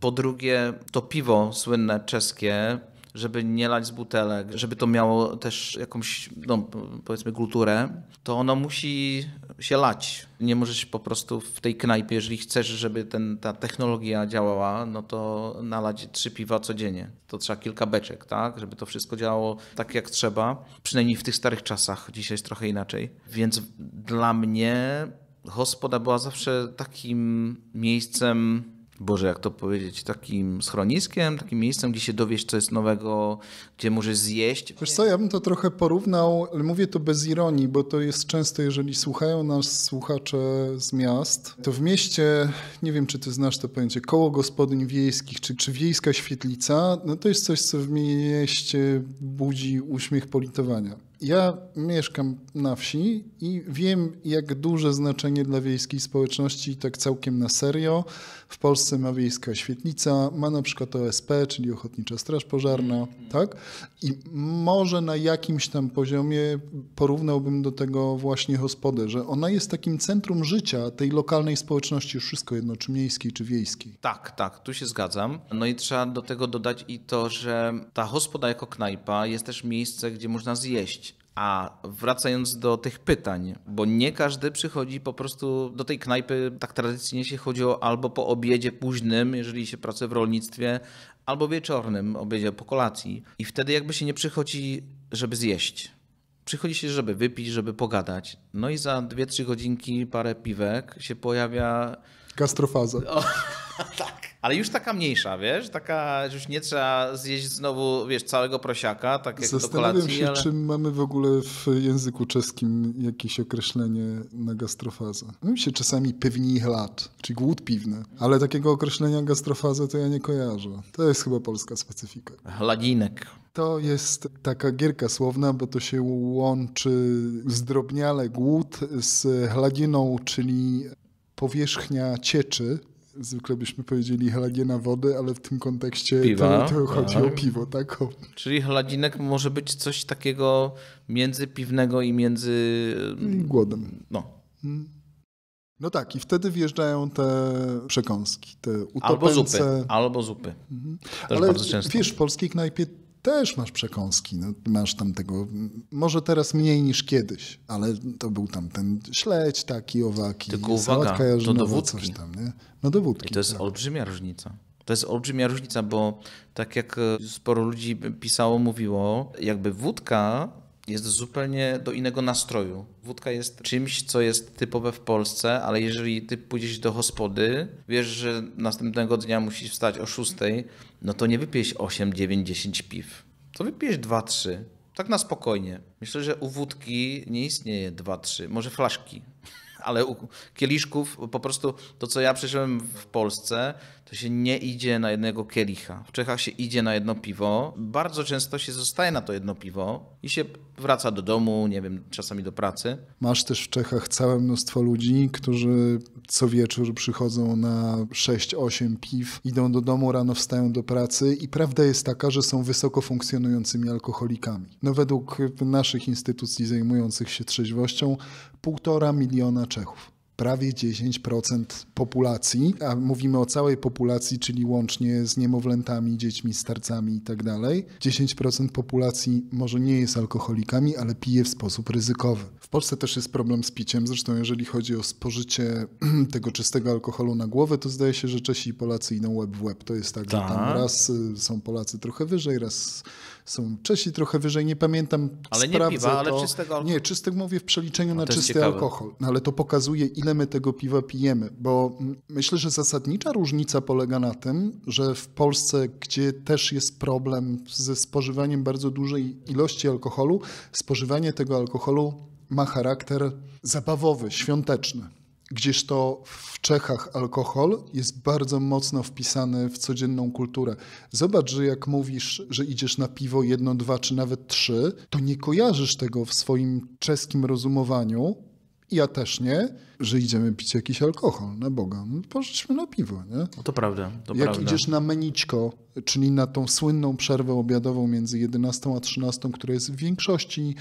Po drugie, to piwo słynne czeskie, żeby nie lać z butelek, żeby to miało też jakąś, no, powiedzmy, kulturę, to ono musi się lać. Nie możesz po prostu w tej knajpie, jeżeli chcesz, żeby ten, ta technologia działała, no to nalać trzy piwa codziennie. To trzeba kilka beczek, tak? Żeby to wszystko działało tak, jak trzeba. Przynajmniej w tych starych czasach. Dzisiaj jest trochę inaczej. Więc dla mnie hospoda była zawsze takim miejscem, Boże, jak to powiedzieć, takim schroniskiem, takim miejscem, gdzie się dowiesz, co jest nowego, gdzie możesz zjeść. Wiesz co, ja bym to trochę porównał, ale mówię to bez ironii, bo to jest często, jeżeli słuchają nas słuchacze z miast, to w mieście, nie wiem, czy ty znasz to pojęcie, koło gospodyń wiejskich, czy, czy wiejska świetlica, no to jest coś, co w mieście budzi uśmiech politowania. Ja mieszkam na wsi i wiem, jak duże znaczenie dla wiejskiej społeczności, tak całkiem na serio, w Polsce ma wiejska świetlica, ma na przykład O S P, czyli Ochotnicza Straż Pożarna, tak? I może na jakimś tam poziomie porównałbym do tego właśnie hospodę, że ona jest takim centrum życia tej lokalnej społeczności, już wszystko jedno, czy miejskiej, czy wiejskiej. Tak, tak, tu się zgadzam. No i trzeba do tego dodać i to, że ta hospoda jako knajpa jest też miejsce, gdzie można zjeść. A wracając do tych pytań, bo nie każdy przychodzi po prostu do tej knajpy, tak tradycyjnie się chodziło albo po obiedzie późnym, jeżeli się pracuje w rolnictwie, albo wieczornym obiedzie po kolacji. I wtedy jakby się nie przychodzi, żeby zjeść. Przychodzi się, żeby wypić, żeby pogadać. No i za dwie, trzy godzinki parę piwek się pojawia... Gastrofaza. O, tak. Ale już taka mniejsza, wiesz, taka, już nie trzeba zjeść znowu, wiesz, całego prosiaka, tak jak do kolacji. Się, ale... czy mamy w ogóle w języku czeskim jakieś określenie na gastrofazę. Mówi się czasami piwnych lat, czyli głód piwny, ale takiego określenia gastrofazę to ja nie kojarzę. To jest chyba polska specyfika. Hladzinek. To jest taka gierka słowna, bo to się łączy zdrobniale głód z hladziną, czyli powierzchnia cieczy. Zwykle byśmy powiedzieli hladziena wody, ale w tym kontekście piwa, to, to chodzi tak. o piwo. Tak? O... Czyli chladzinek może być coś takiego między piwnego i między... I głodem. No. No tak, i wtedy wjeżdżają te przekąski, te utopęce. Albo zupy. Albo zupy. Mhm. Ale wiesz, w polskiej knajpie też masz przekąski, no, masz tam tego, może teraz mniej niż kiedyś, ale to był tam ten śledź taki, owaki, tylko sałatka jarzynowa, coś tam, nie? No do wódki. I to jest tak. olbrzymia różnica. To jest olbrzymia różnica, bo tak jak sporo ludzi pisało, mówiło, jakby wódka jest zupełnie do innego nastroju. Wódka jest czymś, co jest typowe w Polsce, ale jeżeli ty pójdziesz do hospody, wiesz, że następnego dnia musisz wstać o szóstej, no to nie wypijesz osiem, dziewięć, dziesięć piw. To wypijesz dwa, trzy. Tak na spokojnie. Myślę, że u wódki nie istnieje dwa, trzy. Może flaszki. Ale u kieliszków po prostu to, co ja przeżyłem w Polsce, to się nie idzie na jednego kielicha. W Czechach się idzie na jedno piwo. Bardzo często się zostaje na to jedno piwo i się wraca do domu, nie wiem, czasami do pracy. Masz też w Czechach całe mnóstwo ludzi, którzy co wieczór przychodzą na sześć, osiem piw, idą do domu, rano wstają do pracy i prawda jest taka, że są wysoko funkcjonującymi alkoholikami. No według naszych instytucji zajmujących się trzeźwością półtora miliona Czechów. Prawie dziesięć procent populacji, a mówimy o całej populacji, czyli łącznie z niemowlętami, dziećmi, starcami i tak dalej. dziesięć procent populacji może nie jest alkoholikami, ale pije w sposób ryzykowy. W Polsce też jest problem z piciem, zresztą jeżeli chodzi o spożycie tego czystego alkoholu na głowę, to zdaje się, że Czesi i Polacy idą łeb w łeb. To jest tak, że tam raz są Polacy trochę wyżej, raz są Czesi trochę wyżej, nie pamiętam. Ale nie piwa, ale to... czystego alkoholu. Nie, czystych mówię w przeliczeniu no, na czysty ciekawe. alkohol. No, ale to pokazuje, ile my tego piwa pijemy, bo myślę, że zasadnicza różnica polega na tym, że w Polsce, gdzie też jest problem ze spożywaniem bardzo dużej ilości alkoholu, spożywanie tego alkoholu ma charakter zabawowy, świąteczny. Gdzież to w Czechach alkohol jest bardzo mocno wpisany w codzienną kulturę. Zobacz, że jak mówisz, że idziesz na piwo jedno, dwa czy nawet trzy, to nie kojarzysz tego w swoim czeskim rozumowaniu, ja też nie, że idziemy pić jakiś alkohol, na Boga. No, poszliśmy na piwo, nie? No to prawda, to jak prawda. Idziesz na meniczko, czyli na tą słynną przerwę obiadową między jedenastą a trzynastą, która jest w większości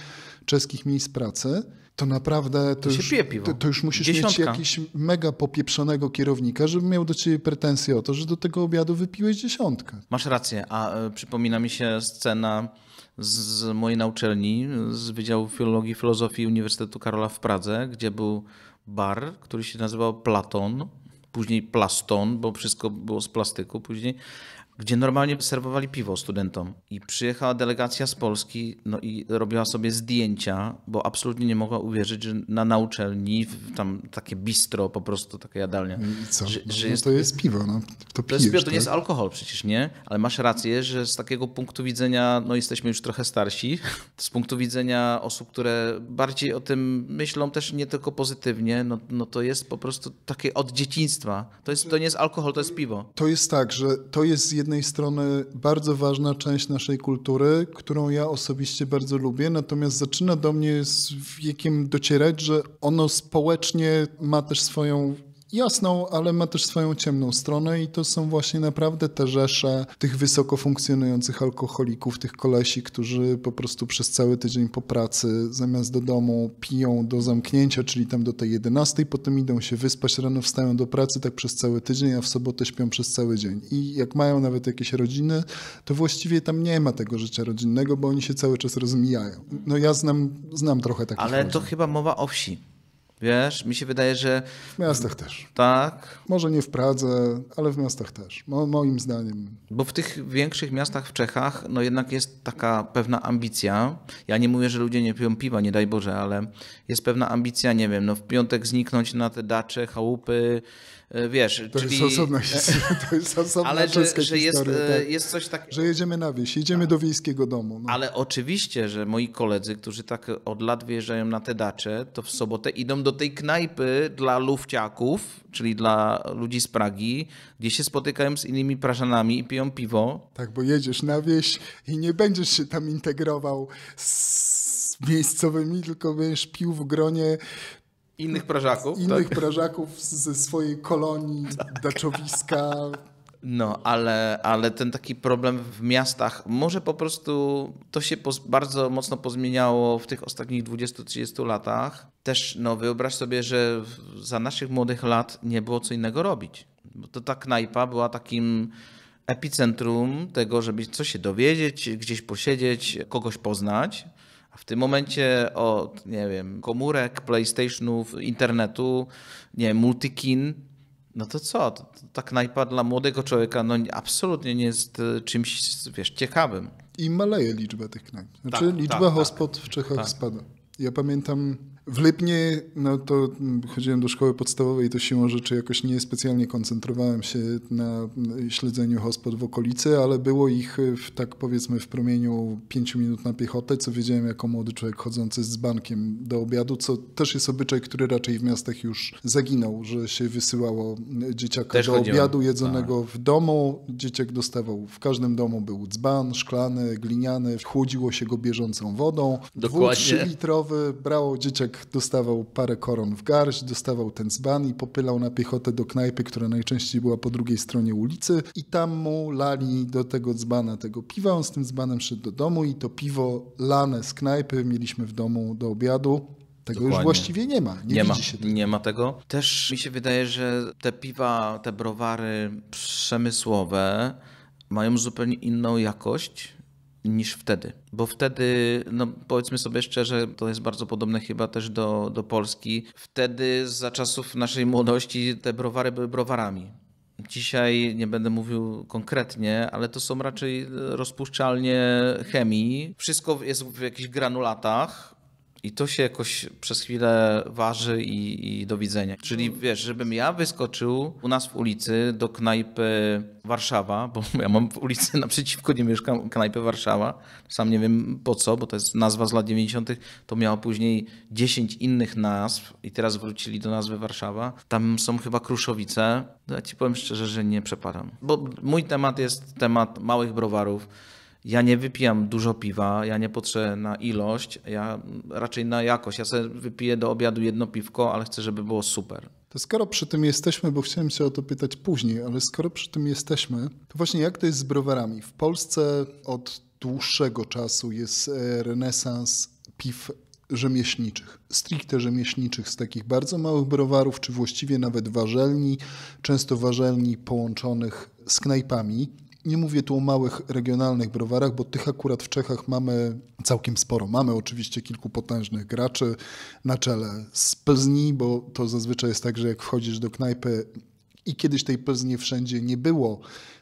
czeskich miejsc pracy, to naprawdę to, to, już, to, to już musisz Dziesiątka. mieć jakiś mega popieprzonego kierownika, żeby miał do ciebie pretensje o to, że do tego obiadu wypiłeś dziesiątkę. Masz rację, a y, przypomina mi się scena z mojej nauczelni, z Wydziału Filologii i Filozofii Uniwersytetu Karola w Pradze, gdzie był bar, który się nazywał Platon, później Plaston, bo wszystko było z plastyku później, gdzie normalnie serwowali piwo studentom. I przyjechała delegacja z Polski, no i robiła sobie zdjęcia, bo absolutnie nie mogła uwierzyć, że na, na uczelni, tam takie bistro, po prostu taka jadalnia. I co? Że, że no jest, to jest piwo, no. To, pijesz, to, jest, to nie jest alkohol przecież, nie? Ale masz rację, że z takiego punktu widzenia, no jesteśmy już trochę starsi, z punktu widzenia osób, które bardziej o tym myślą też nie tylko pozytywnie, no, no to jest po prostu takie od dzieciństwa. To, jest, to nie jest alkohol, to jest piwo. To jest tak, że to jest z jednej strony bardzo ważna część naszej kultury, którą ja osobiście bardzo lubię, natomiast zaczyna do mnie z wiekiem docierać, że ono społecznie ma też swoją jasną, ale ma też swoją ciemną stronę i to są właśnie naprawdę te rzesze tych wysoko funkcjonujących alkoholików, tych kolesi, którzy po prostu przez cały tydzień po pracy zamiast do domu piją do zamknięcia, czyli tam do tej jedenastej, potem idą się wyspać, rano wstają do pracy tak przez cały tydzień, a w sobotę śpią przez cały dzień. I jak mają nawet jakieś rodziny, to właściwie tam nie ma tego życia rodzinnego, bo oni się cały czas rozmijają. No ja znam, znam trochę takich Ale rodzin. To chyba mowa o wsi. Wiesz, mi się wydaje, że... W miastach też. Tak. Może nie w Pradze, ale w miastach też, Mo- moim zdaniem. Bo w tych większych miastach w Czechach no jednak jest taka pewna ambicja. Ja nie mówię, że ludzie nie piją piwa, nie daj Boże, ale jest pewna ambicja, nie wiem, no w piątek zniknąć na te dacze, chałupy, wiesz, to czyli... jest osobna historia, to jest osobna ale że, że jest, historia, tak? Jest coś takiego... Że jedziemy na wieś, jedziemy tak. do wiejskiego domu. No. Ale oczywiście, że moi koledzy, którzy tak od lat wyjeżdżają na te dacze, to w sobotę idą do tej knajpy dla lufciaków, czyli dla ludzi z Pragi, gdzie się spotykają z innymi Prażanami i piją piwo. Tak, bo jedziesz na wieś i nie będziesz się tam integrował z miejscowymi, tylko będziesz pił w gronie Innych prażaków. Innych tak? prażaków ze swojej kolonii, tak. daczowiska. No, ale, ale ten taki problem w miastach, może po prostu to się poz, bardzo mocno pozmieniało w tych ostatnich dwudziestu trzydziestu latach. Też no, wyobraź sobie, że za naszych młodych lat nie było co innego robić. Bo to ta knajpa była takim epicentrum tego, żeby coś się dowiedzieć, gdzieś posiedzieć, kogoś poznać. W tym momencie od, nie wiem, komórek, PlayStationów, internetu, nie wiem, multikin, no to co? Ta knajpa dla młodego człowieka no absolutnie nie jest czymś, wiesz, ciekawym. I maleje liczba tych knajp. Znaczy tak, liczba tak, hospod tak, w Czechach tak. spada. Ja pamiętam w Lipnie, no to chodziłem do szkoły podstawowej, to siłą rzeczy jakoś niespecjalnie koncentrowałem się na śledzeniu hospod w okolicy, ale było ich w, tak powiedzmy w promieniu pięciu minut na piechotę, co wiedziałem jako młody człowiek chodzący z dzbankiem do obiadu, co też jest obyczaj, który raczej w miastach już zaginął, że się wysyłało dzieciaka też do chodziłem. obiadu jedzonego Aha. w domu. Dzieciak dostawał, w każdym domu był dzban, szklany, gliniany, chłodziło się go bieżącą wodą, dwu-trzylitrowy, brało dzieciak dostawał parę koron w garść, dostawał ten dzban i popylał na piechotę do knajpy, która najczęściej była po drugiej stronie ulicy i tam mu lali do tego dzbana tego piwa, on z tym dzbanem szedł do domu i to piwo lane z knajpy mieliśmy w domu do obiadu. Tego Dokładnie. już właściwie nie ma. Nie, nie, ma, się nie ma tego. Też mi się wydaje, że te piwa, te browary przemysłowe mają zupełnie inną jakość niż wtedy. Bo wtedy, no powiedzmy sobie szczerze, to jest bardzo podobne chyba też do, do Polski. Wtedy za czasów naszej młodości te browary były browarami. Dzisiaj nie będę mówił konkretnie, ale to są raczej rozpuszczalnie chemii. Wszystko jest w jakichś granulatach i to się jakoś przez chwilę waży i, i do widzenia. Czyli wiesz, żebym ja wyskoczył u nas w ulicy do knajpy Warszawa, bo ja mam w ulicy naprzeciwko, nie mieszkam, knajpę Warszawa. Sam nie wiem po co, bo to jest nazwa z lat dziewięćdziesiątych. To miało później dziesięć innych nazw i teraz wrócili do nazwy Warszawa. Tam są chyba Kruszowice. Ja ci powiem szczerze, że nie przepadam. Bo mój temat jest temat małych browarów. Ja nie wypijam dużo piwa, ja nie patrzę na ilość, ja raczej na jakość. Ja sobie wypiję do obiadu jedno piwko, ale chcę, żeby było super. To skoro przy tym jesteśmy, bo chciałem się o to pytać później, ale skoro przy tym jesteśmy, to właśnie jak to jest z browarami? W Polsce od dłuższego czasu jest renesans piw rzemieślniczych, stricte rzemieślniczych, z takich bardzo małych browarów, czy właściwie nawet warzelni, często warzelni połączonych z knajpami. Nie mówię tu o małych regionalnych browarach, bo tych akurat w Czechach mamy całkiem sporo. Mamy oczywiście kilku potężnych graczy na czele z Plzni, bo to zazwyczaj jest tak, że jak wchodzisz do knajpy i kiedyś tej Plznie wszędzie nie było,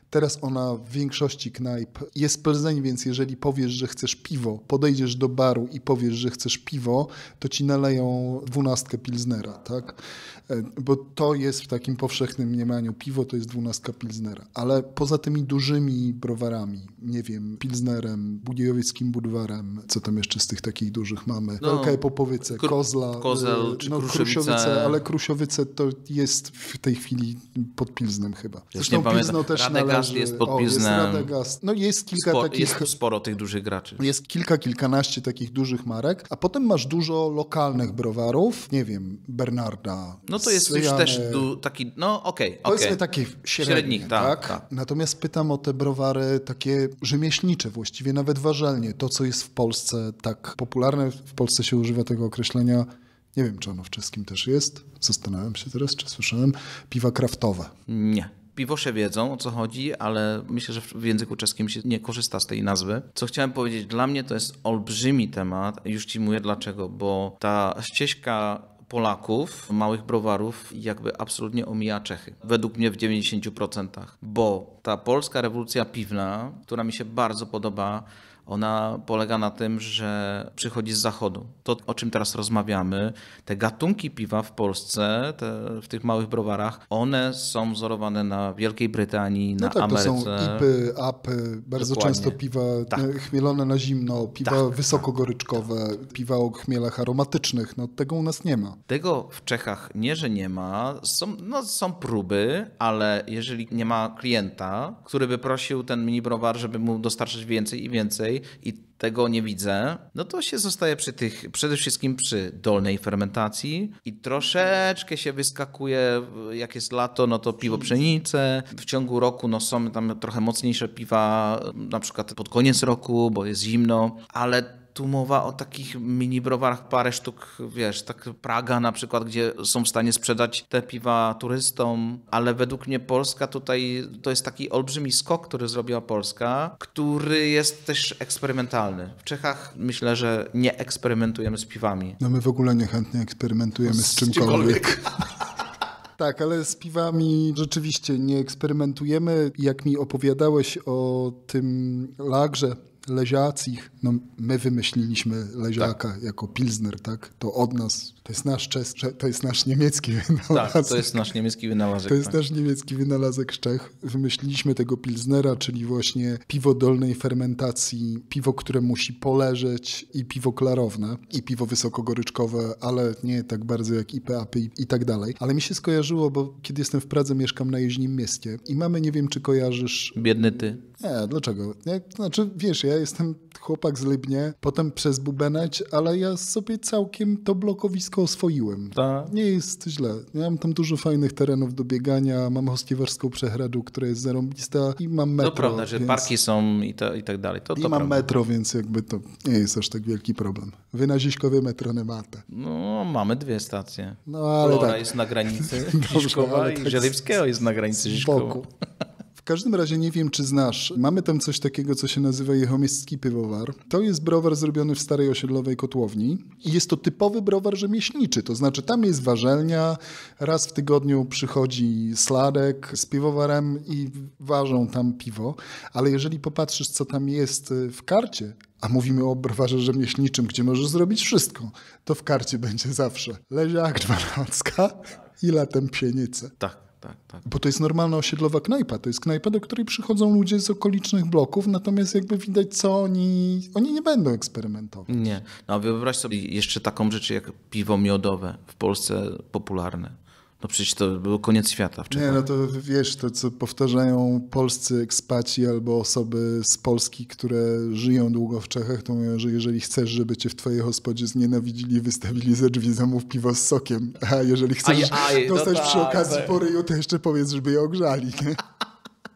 teraz ona w większości knajp jest Plzeń, więc jeżeli powiesz, że chcesz piwo, podejdziesz do baru i powiesz, że chcesz piwo, to ci naleją dwunastkę Pilsnera, tak? Bo to jest w takim powszechnym mniemaniu, piwo to jest dwunastka Pilsnera. Ale poza tymi dużymi browarami, nie wiem, Pilsnerem, Budějovickým Budvarem, co tam jeszcze z tych takich dużych mamy? No, Wielka Popowice, Kru- Kozla, Kozel, czy no, Kruszowice, ale Kruszowice to jest w tej chwili pod Pilznem chyba. Zresztą Pilzno też należy. Jest pod Pilznem. No jest kilka sporo, takich. Jest sporo tych dużych graczy. Jest kilka, kilkanaście takich dużych marek, a potem masz dużo lokalnych browarów, nie wiem, Bernarda. No to jest Sejane. Już też du, taki, no okej. Okay, okay. To jest taki średni, średnik, tak, tak? tak. Natomiast pytam o te browary takie rzemieślnicze, właściwie nawet warzelnie. To, co jest w Polsce tak popularne, w Polsce się używa tego określenia. Nie wiem, czy ono w czeskim też jest. Zastanawiam się teraz, czy słyszałem. Piwa kraftowe. Nie. Piwosze wiedzą, o co chodzi, ale myślę, że w języku czeskim się nie korzysta z tej nazwy. Co chciałem powiedzieć, dla mnie to jest olbrzymi temat. Już ci mówię dlaczego, bo ta ścieżka Polaków, małych browarów jakby absolutnie omija Czechy. Według mnie w dziewięćdziesięciu procentach, bo ta polska rewolucja piwna, która mi się bardzo podoba, ona polega na tym, że przychodzi z zachodu. To, o czym teraz rozmawiamy, te gatunki piwa w Polsce, te, w tych małych browarach, one są wzorowane na Wielkiej Brytanii, no na tak, Ameryce. To są ipy, apy, bardzo Dokładnie. Często piwa tak. chmielone na zimno, piwa tak, wysokogoryczkowe, tak, tak. piwa o chmielach aromatycznych. No, tego u nas nie ma. Tego w Czechach nie, że nie ma. Są, no, są próby, ale jeżeli nie ma klienta, który by prosił ten mini browar, żeby mu dostarczyć więcej i więcej, i tego nie widzę, no to się zostaje przy tych, przede wszystkim przy dolnej fermentacji i troszeczkę się wyskakuje, jak jest lato, no to piwo pszenice. W ciągu roku no są tam trochę mocniejsze piwa, na przykład pod koniec roku, bo jest zimno, ale tu mowa o takich mini browarach, parę sztuk, wiesz, tak Praga na przykład, gdzie są w stanie sprzedać te piwa turystom, ale według mnie Polska tutaj, to jest taki olbrzymi skok, który zrobiła Polska, który jest też eksperymentalny. W Czechach myślę, że nie eksperymentujemy z piwami. No my w ogóle niechętnie eksperymentujemy z, z czymkolwiek. Tak, ale z piwami rzeczywiście nie eksperymentujemy. Jak mi opowiadałeś o tym lagrze, leziacich. No, my wymyśliliśmy leziaka tak. jako Pilsner, tak? To od nas, to jest nasz czes, to jest nasz niemiecki wynalazek. Tak, to jest nasz niemiecki wynalazek. To jest tak. nasz niemiecki wynalazek z Czech. Wymyśliliśmy tego Pilsnera, czyli właśnie piwo dolnej fermentacji, piwo, które musi poleżeć i piwo klarowne i piwo wysokogoryczkowe, ale nie tak bardzo jak I P A P i, i tak dalej. Ale mi się skojarzyło, bo kiedy jestem w Pradze, mieszkam na Jeźnim Mieście i mamy, nie wiem, czy kojarzysz... Biedny ty. Nie, dlaczego? Nie, znaczy, wiesz, ja Ja jestem chłopak z Libnie, potem przez Bubeneć, ale ja sobie całkiem to blokowisko oswoiłem. Ta. Nie jest źle. Ja mam tam dużo fajnych terenów do biegania, mam Hostiwarską Przehradu, która jest zarąbista i mam metro. To prawda, że więc... parki są i, to, i tak dalej. To, to I mam prawda. Metro, więc jakby to nie jest aż tak wielki problem. Wy na Ziśkowie metro nie macie. No, mamy dwie stacje. No, ale Lora tak. jest na granicy Ziśkowa i tak Żelewskiego jest na granicy Ziśkowa. W W każdym razie nie wiem, czy znasz. Mamy tam coś takiego, co się nazywa Jihoměstský Pivovar. To jest browar zrobiony w starej osiedlowej kotłowni i jest to typowy browar rzemieślniczy. To znaczy tam jest ważelnia, raz w tygodniu przychodzi Sladek z piwowarem i ważą tam piwo. Ale jeżeli popatrzysz, co tam jest w karcie, a mówimy o browarze rzemieślniczym, gdzie możesz zrobić wszystko, to w karcie będzie zawsze leziak, dwanacka i latem psienice. Tak. Tak, tak. Bo to jest normalna osiedlowa knajpa. To jest knajpa, do której przychodzą ludzie z okolicznych bloków, natomiast jakby widać, co oni... Oni nie będą eksperymentować. Nie. No wyobraź sobie jeszcze taką rzecz jak piwo miodowe w Polsce popularne. No przecież to był koniec świata w Czechach. Nie, no to wiesz, to co powtarzają polscy ekspaci albo osoby z Polski, które żyją długo w Czechach, to mówią, że jeżeli chcesz, żeby cię w twojej hospodzie znienawidzili, wystawili ze drzwi, zamów piwo z sokiem. A jeżeli chcesz aj, aj, dostać no przy tak, okazji tak. po ryju, to jeszcze powiedz, żeby je ogrzali. Nie?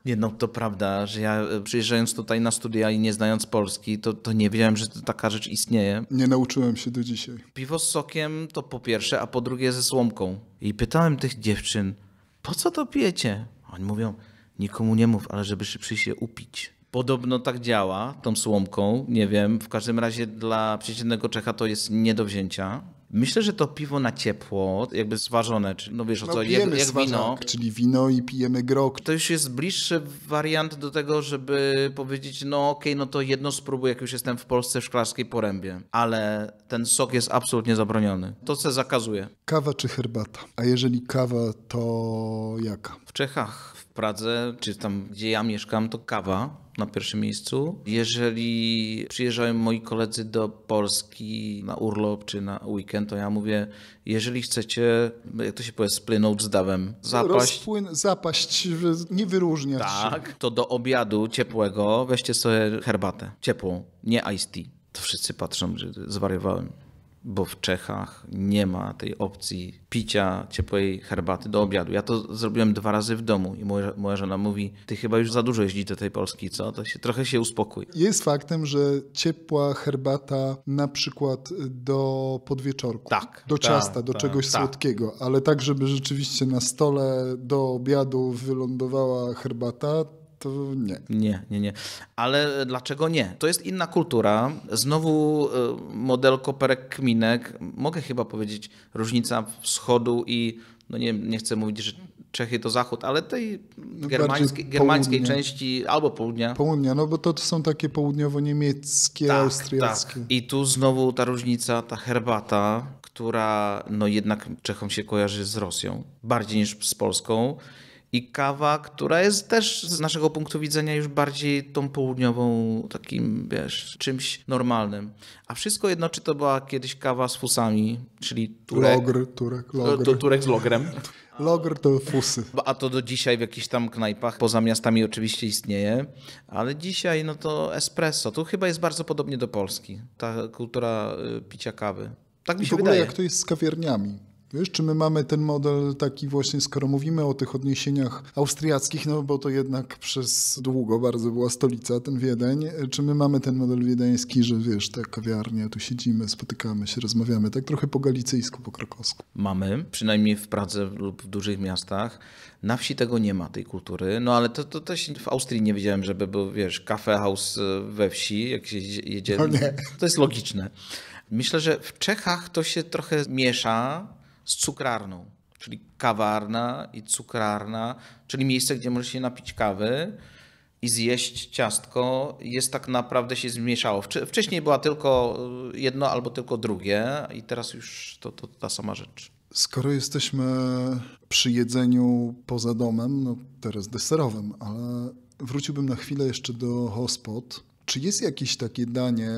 Nie, no to prawda, że ja przyjeżdżając tutaj na studia i nie znając Polski, to, to nie wiedziałem, że taka rzecz istnieje. Nie nauczyłem się do dzisiaj. Piwo z sokiem to po pierwsze, a po drugie ze słomką. I pytałem tych dziewczyn, po co to pijecie? Oni mówią, nikomu nie mów, ale żeby szybciej się upić. Podobno tak działa tą słomką, nie wiem. W każdym razie dla przeciętnego Czecha to jest nie do wzięcia. Myślę, że to piwo na ciepło, jakby zważone, czyli no wiesz o no, co, jak, jak swarzak, wino. Czyli wino i pijemy grog. To już jest bliższy wariant do tego, żeby powiedzieć, no okej, okay, no to jedno spróbuję, jak już jestem w Polsce w Szklarskiej Porębie, ale ten sok jest absolutnie zabroniony. To se zakazuje. Kawa czy herbata? A jeżeli kawa, to jaka? W Czechach, w Pradze, czy tam gdzie ja mieszkam, to kawa na pierwszym miejscu. Jeżeli przyjeżdżają moi koledzy do Polski na urlop czy na weekend, to ja mówię, jeżeli chcecie, jak to się powie, splynąć z dawem, zapaść. Rozpłyn, zapaść, nie wyróżniać tak, się. To do obiadu ciepłego weźcie sobie herbatę ciepłą, nie iced tea. To wszyscy patrzą, że zwariowałem. Bo w Czechach nie ma tej opcji picia ciepłej herbaty do obiadu. Ja to zrobiłem dwa razy w domu i moja, moja żona mówi, ty chyba już za dużo jeździsz do tej Polski, co? To się, trochę się uspokój. Jest faktem, że ciepła herbata na przykład do podwieczorku, tak, do ta, ciasta, do ta, czegoś ta. słodkiego, ale tak, żeby rzeczywiście na stole do obiadu wylądowała herbata, to nie. Nie, nie, nie. Ale dlaczego nie? To jest inna kultura. Znowu model koperek, kminek. Mogę chyba powiedzieć różnica wschodu i, no nie, nie chcę mówić, że Czechy to zachód, ale tej no germańskiej, germańskiej części albo południa. Południa, no bo to, to są takie południowo-niemieckie, tak, austriackie. Tak. I tu znowu ta różnica, ta herbata, która no jednak Czechom się kojarzy z Rosją bardziej niż z Polską. I kawa, która jest też z naszego punktu widzenia już bardziej tą południową, takim, wiesz, czymś normalnym. A wszystko jedno, czy to była kiedyś kawa z fusami, czyli turek. Logr, turek, logr. To, turek z logrem. Logr to fusy. A to do dzisiaj w jakichś tam knajpach, poza miastami oczywiście istnieje, ale dzisiaj no to espresso. Tu chyba jest bardzo podobnie do Polski, ta kultura picia kawy. Tak mi się wydaje. W ogóle jak to jest z kawiarniami. Wiesz, czy my mamy ten model taki właśnie, skoro mówimy o tych odniesieniach austriackich, no bo to jednak przez długo bardzo była stolica, ten Wiedeń. Czy my mamy ten model wiedeński, że wiesz, ta kawiarnia, tu siedzimy, spotykamy się, rozmawiamy, tak trochę po galicyjsku, po krakowsku. Mamy, przynajmniej w Pradze lub w dużych miastach. Na wsi tego nie ma, tej kultury, no ale to, to też w Austrii nie wiedziałem, żeby był, wiesz, cafe house we wsi, jak się jedzie. No nie. To jest logiczne. Myślę, że w Czechach to się trochę miesza z cukrarną, czyli kawarna i cukrarna, czyli miejsce, gdzie możesz się napić kawy i zjeść ciastko, jest tak naprawdę się zmieszało. Wcześniej była tylko jedno albo tylko drugie i teraz już to, to ta sama rzecz. Skoro jesteśmy przy jedzeniu poza domem, no teraz deserowym, ale wróciłbym na chwilę jeszcze do hospod. Czy jest jakieś takie danie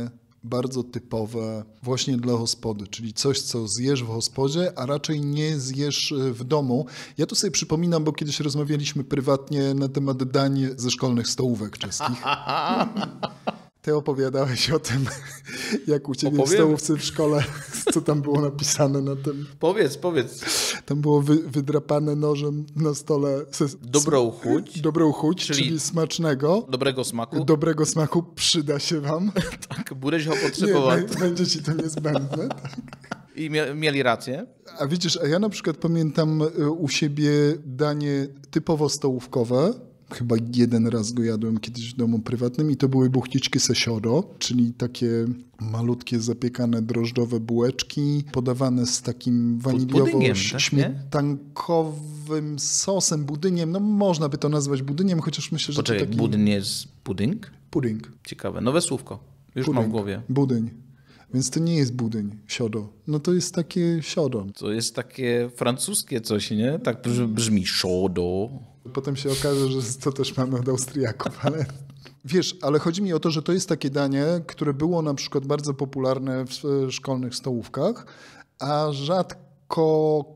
bardzo typowe właśnie dla hospody, czyli coś, co zjesz w hospodzie, a raczej nie zjesz w domu. Ja tu sobie przypominam, bo kiedyś rozmawialiśmy prywatnie na temat dań ze szkolnych stołówek czeskich. Ty opowiadałeś o tym, jak u ciebie Opowiem. w stołówce w szkole, co tam było napisane na tym. Powiedz, powiedz. Tam było wy, wydrapane nożem na stole. Dobrą chuć. Dobrą chuć, czyli, czyli smacznego. Dobrego smaku. Dobrego smaku przyda się wam. Tak, budeś ho potrzebować. Nie, będzie ci to niezbędne. Tak. I mieli rację. A widzisz, a ja na przykład pamiętam u siebie danie typowo stołówkowe, Chyba jeden raz go jadłem kiedyś w domu prywatnym i to były buchticzki se sioro, czyli takie malutkie zapiekane drożdżowe bułeczki podawane z takim waniliowo-śmietankowym tak, sosem, budyniem. No można by to nazwać budyniem, chociaż myślę, że Poczekaj, to taki... budyn jest pudding? Pudding. Ciekawe, nowe słówko. Już pudding. Mam w głowie. Budyń. Więc to nie jest budyń, siodo. No to jest takie siodo. To jest takie francuskie coś, nie? Tak brzmi siodo. Potem się okaże, że to też mamy od Austriaków, ale... Wiesz, ale chodzi mi o to, że to jest takie danie, które było na przykład bardzo popularne w szkolnych stołówkach, a rzadko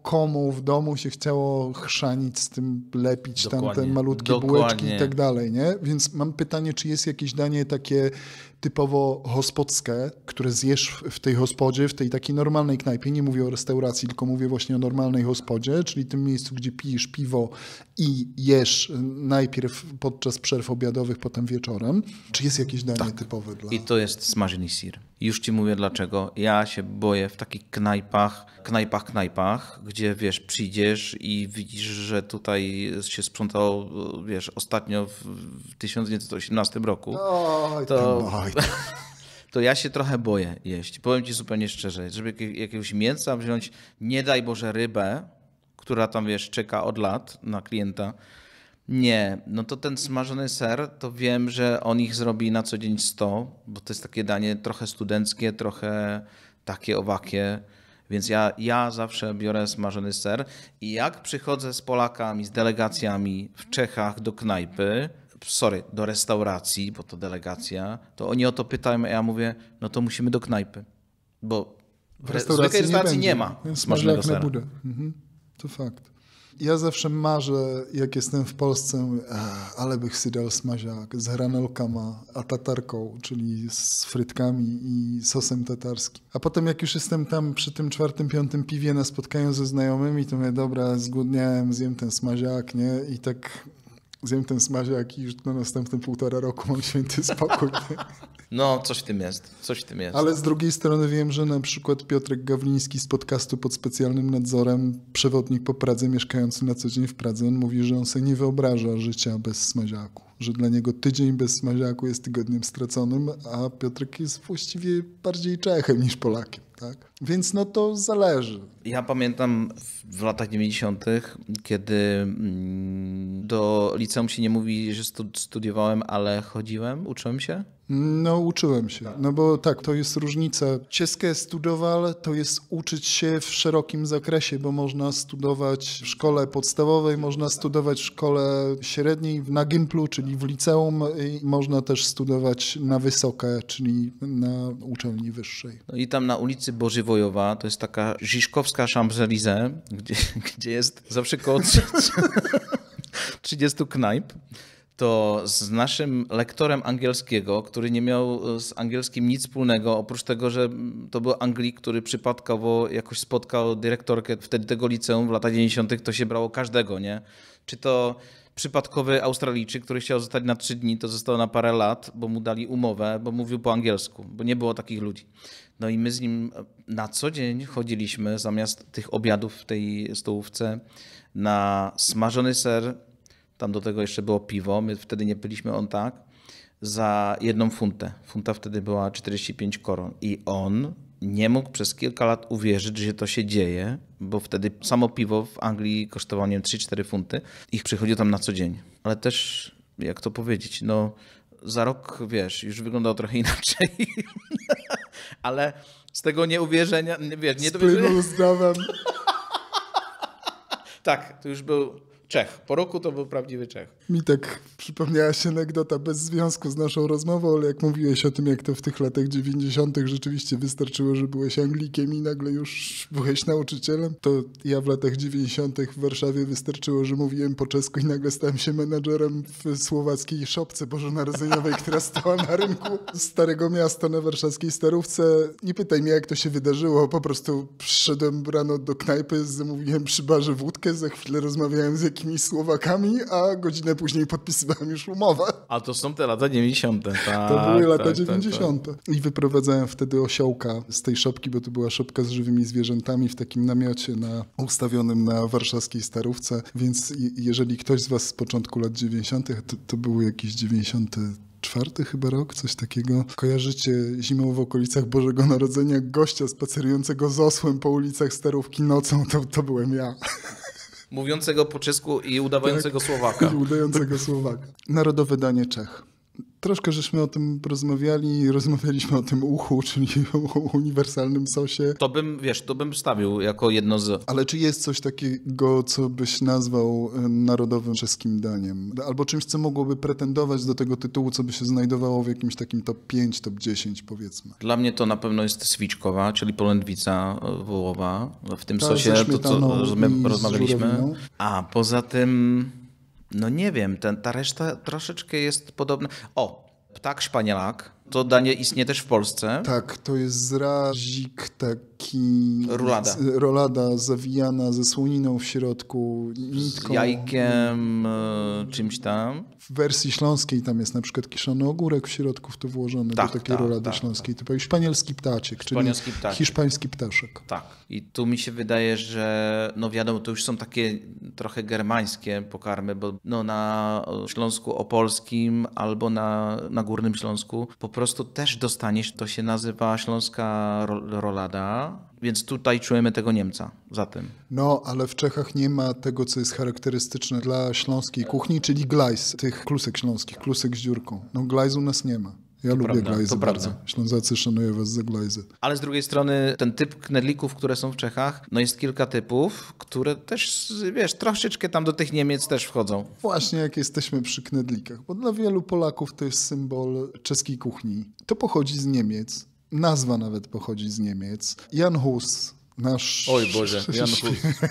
komu w domu się chciało chrzanić z tym, lepić Dokładnie. tam te malutkie Dokładnie. bułeczki i tak dalej, nie? Więc mam pytanie, czy jest jakieś danie takie typowo hospodskie, które zjesz w tej hospodzie, w tej takiej normalnej knajpie, nie mówię o restauracji, tylko mówię właśnie o normalnej hospodzie, czyli tym miejscu, gdzie pijesz piwo i jesz najpierw podczas przerw obiadowych, potem wieczorem. Czy jest jakieś danie tak. typowe dla... I to jest smażony sir. Już ci mówię dlaczego. Ja się boję w takich knajpach, knajpach, knajpach, gdzie wiesz, przyjdziesz i widzisz, że tutaj się sprzątało, wiesz, ostatnio w tysiąc dziewięćset osiemnastym roku. Oj, to... To ja się trochę boję jeść. Powiem ci zupełnie szczerze, żeby jakiegoś mięsa wziąć, nie daj Boże rybę, która tam wiesz czeka od lat na klienta. Nie, no to ten smażony ser, to wiem, że on ich zrobi na co dzień sto, bo to jest takie danie trochę studenckie, trochę takie owakie. Więc ja, ja zawsze biorę smażony ser i jak przychodzę z Polakami, z delegacjami w Czechach do knajpy, sorry, do restauracji, bo to delegacja, to oni o to pytają, a ja mówię, no to musimy do knajpy, bo w restauracji, w restauracji nie, nie ma smażonego sera. Mhm. To fakt. Ja zawsze marzę, jak jestem w Polsce, ale bych si dal smażak z hranolkama a tatarką, czyli z frytkami i sosem tatarskim. A potem jak już jestem tam przy tym czwartym, piątym piwie na spotkaniu ze znajomymi, to mówię, dobra, zgłodniałem, zjem ten smażak, nie? I tak... Zjem ten smażak i już na następnym półtora roku mam święty spokój. No, coś w tym jest, coś w tym jest. Ale z drugiej strony wiem, że na przykład Piotrek Gawliński z podcastu Pod specjalnym nadzorem, przewodnik po Pradze, mieszkający na co dzień w Pradze, on mówi, że on sobie nie wyobraża życia bez smażaku. Że dla niego tydzień bez smażaku jest tygodniem straconym, a Piotrek jest właściwie bardziej Czechem niż Polakiem. Tak? Więc no to zależy. Ja pamiętam w latach dziewięćdziesiątych, kiedy do liceum się nie mówi, że studiowałem, ale chodziłem, uczyłem się? No uczyłem się, no bo tak, to jest różnica. České studoval to jest uczyć się w szerokim zakresie, bo można studować w szkole podstawowej, można studiować w szkole średniej, na gymplu, czyli w liceum, i można też studiować na wysokie, czyli na uczelni wyższej. No i tam na ulicy Bożywojowa, to jest taka Žižkovská Champs-Élysées, gdzie, gdzie jest zawsze koło trzydziestu knajp. To z naszym lektorem angielskiego, który nie miał z angielskim nic wspólnego, oprócz tego, że to był Anglik, który przypadkowo jakoś spotkał dyrektorkę wtedy tego liceum w latach dziewięćdziesiątych, to się brało każdego, nie? Czy to przypadkowy Australijczyk, który chciał zostać na trzy dni, to został na parę lat, bo mu dali umowę, bo mówił po angielsku, bo nie było takich ludzi. No i my z nim na co dzień chodziliśmy, zamiast tych obiadów w tej stołówce, na smażony ser. Tam do tego jeszcze było piwo, my wtedy nie piliśmy, on tak, za jedną funtę. Funta wtedy była czterdzieści pięć koron i on nie mógł przez kilka lat uwierzyć, że to się dzieje, bo wtedy samo piwo w Anglii kosztowało, nie wiem, trzy cztery funty. Ich przychodziło tam na co dzień. Ale też, jak to powiedzieć, no za rok, wiesz, już wyglądało trochę inaczej. Ale z tego nieuwierzenia, wiesz, nie dowierzenia. Spłynął z Tak, to już był... Czech. Po roku to był prawdziwy Czech. Mi tak przypomniała się anegdota bez związku z naszą rozmową, ale jak mówiłeś o tym, jak to w tych latach dziewięćdziesiątych rzeczywiście wystarczyło, że byłeś Anglikiem i nagle już byłeś nauczycielem, to ja w latach dziewięćdziesiątych w Warszawie wystarczyło, że mówiłem po czesku i nagle stałem się menadżerem w słowackiej szopce bożonarodzeniowej, która stała na rynku Starego Miasta na warszawskiej Starówce. Nie pytaj mnie, jak to się wydarzyło. Po prostu przyszedłem rano do knajpy, zamówiłem przy barze wódkę, za chwilę rozmawiałem z jakimś jakimi Słowakami, a godzinę później podpisywałem już umowę. A to są te lata dziewięćdziesiąte. Ta, to były lata tak, dziewięćdziesiąte. Tak, tak. I wyprowadzałem wtedy osiołka z tej szopki, bo to była szopka z żywymi zwierzętami w takim namiocie na, ustawionym na warszawskiej Starówce. Więc jeżeli ktoś z was z początku lat dziewięćdziesiątych, to, to były jakieś dziewięćdziesiąty czwarty chyba rok, coś takiego. Kojarzycie zimą w okolicach Bożego Narodzenia gościa spacerującego z osłem po ulicach Starówki nocą, to, to byłem ja. Mówiącego po czesku i udawającego tak, Słowaka. I udającego Słowaka. Narodowe danie Czech. Troszkę żeśmy o tym rozmawiali, rozmawialiśmy o tym uchu, czyli o uniwersalnym sosie. To bym, wiesz, to bym wstawił jako jedno z... Ale czy jest coś takiego, co byś nazwał narodowym czeskim daniem? Albo czymś, co mogłoby pretendować do tego tytułu, co by się znajdowało w jakimś takim top pięć, top dziesięć powiedzmy? Dla mnie to na pewno jest swiczkowa, czyli polędwica wołowa. W tym Ta sosie, to co rozmawialiśmy. A poza tym... No nie wiem, ten, ta reszta troszeczkę jest podobna. O, ptak szpanielak. To danie istnieje też w Polsce. Tak, to jest zrazik taki... Rolada. Rolada zawijana ze słoniną w środku, nitką. Z jajkiem, y, czymś tam. W wersji śląskiej tam jest na przykład kiszony ogórek w środku w to włożony, tak, do takiej tak, rolady tak, śląskiej. Tak. Typu szpanielski ptaczek, szpanielski czyli ptaczek. Hiszpański ptaszek. Tak. I tu mi się wydaje, że no wiadomo, to już są takie trochę germańskie pokarmy, bo no na Śląsku Opolskim albo na, na Górnym Śląsku po Po prostu też dostaniesz, to się nazywa śląska rolada, więc tutaj czujemy tego Niemca za tym. No, ale w Czechach nie ma tego, co jest charakterystyczne dla śląskiej kuchni, czyli glajs, tych klusek śląskich, klusek z dziurką. No glajs u nas nie ma. Ja to lubię prawda, glajzy bardzo. Prawda. Ślązacy szanuję was za glajzy. Ale z drugiej strony ten typ knedlików, które są w Czechach, no jest kilka typów, które też, wiesz, troszeczkę tam do tych Niemiec też wchodzą. Właśnie jak jesteśmy przy knedlikach, bo dla wielu Polaków to jest symbol czeskiej kuchni. To pochodzi z Niemiec, nazwa nawet pochodzi z Niemiec. Jan Hus, nasz... Oj Boże, Jan Hus.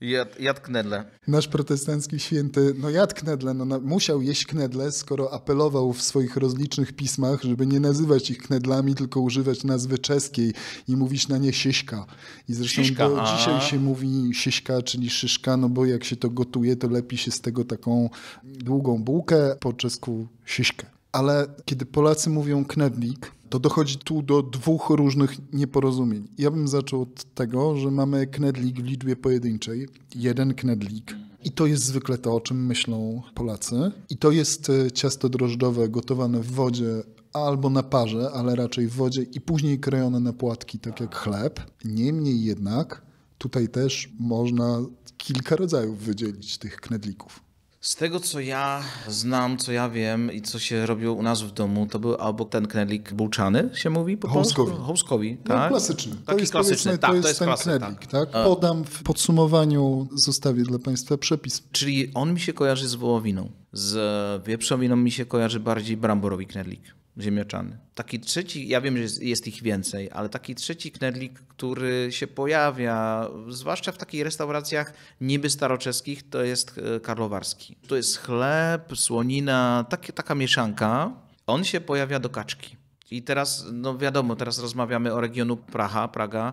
Jad, jad knedle. Nasz protestancki święty, no jadł knedle, no na, musiał jeść knedle, skoro apelował w swoich rozlicznych pismach, żeby nie nazywać ich knedlami, tylko używać nazwy czeskiej i mówić na nie sieśka. I zresztą do dzisiaj się mówi sieśka, czyli szyszka, no bo jak się to gotuje, to lepi się z tego taką długą bułkę, po czesku sieśkę. Ale kiedy Polacy mówią knedlik, to dochodzi tu do dwóch różnych nieporozumień. Ja bym zaczął od tego, że mamy knedlik w liczbie pojedynczej. Jeden knedlik. I to jest zwykle to, o czym myślą Polacy. I to jest ciasto drożdżowe gotowane w wodzie albo na parze, ale raczej w wodzie i później krojone na płatki, tak jak chleb. Niemniej jednak tutaj też można kilka rodzajów wydzielić tych knedlików. Z tego, co ja znam, co ja wiem i co się robiło u nas w domu, to był albo ten knedlik bułczany, się mówi po polsku? Hołskowi. Tak? No, klasyczny. Taki to jest klasyczny, tak, to jest ten klasy, knedlik. Tak? Tak? Podam w podsumowaniu, zostawię dla państwa przepis. Czyli on mi się kojarzy z wołowiną. Z wieprzowiną mi się kojarzy bardziej bramborowy knedlik ziemniaczany. Taki trzeci, ja wiem, że jest, jest ich więcej, ale taki trzeci knedlik, który się pojawia, zwłaszcza w takich restauracjach niby staroczeskich, to jest karlowarski. To jest chleb, słonina, takie, taka mieszanka. On się pojawia do kaczki. I teraz, no wiadomo, teraz rozmawiamy o regionu Praha, Praga,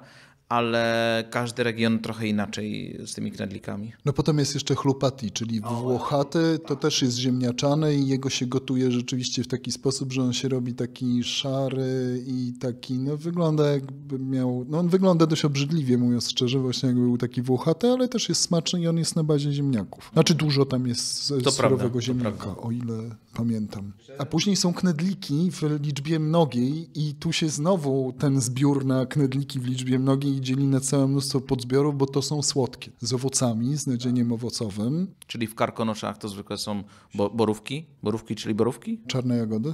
ale każdy region trochę inaczej z tymi knedlikami. No potem jest jeszcze chlupati, czyli włochaty, to też jest ziemniaczany i jego się gotuje rzeczywiście w taki sposób, że on się robi taki szary i taki, no wygląda jakby miał, no on wygląda dość obrzydliwie, mówiąc szczerze, właśnie jakby był taki włochaty, ale też jest smaczny i on jest na bazie ziemniaków. Znaczy dużo tam jest to surowego prawda, ziemniaka, o ile pamiętam. A później są knedliki w liczbie mnogiej i tu się znowu ten zbiór na knedliki w liczbie mnogiej i dzieli na całe mnóstwo podzbiorów, bo to są słodkie. Z owocami, z nadzieniem owocowym. Czyli w karkonoszach to zwykle są bo borówki? Borówki, czyli borówki? Czarne jagody.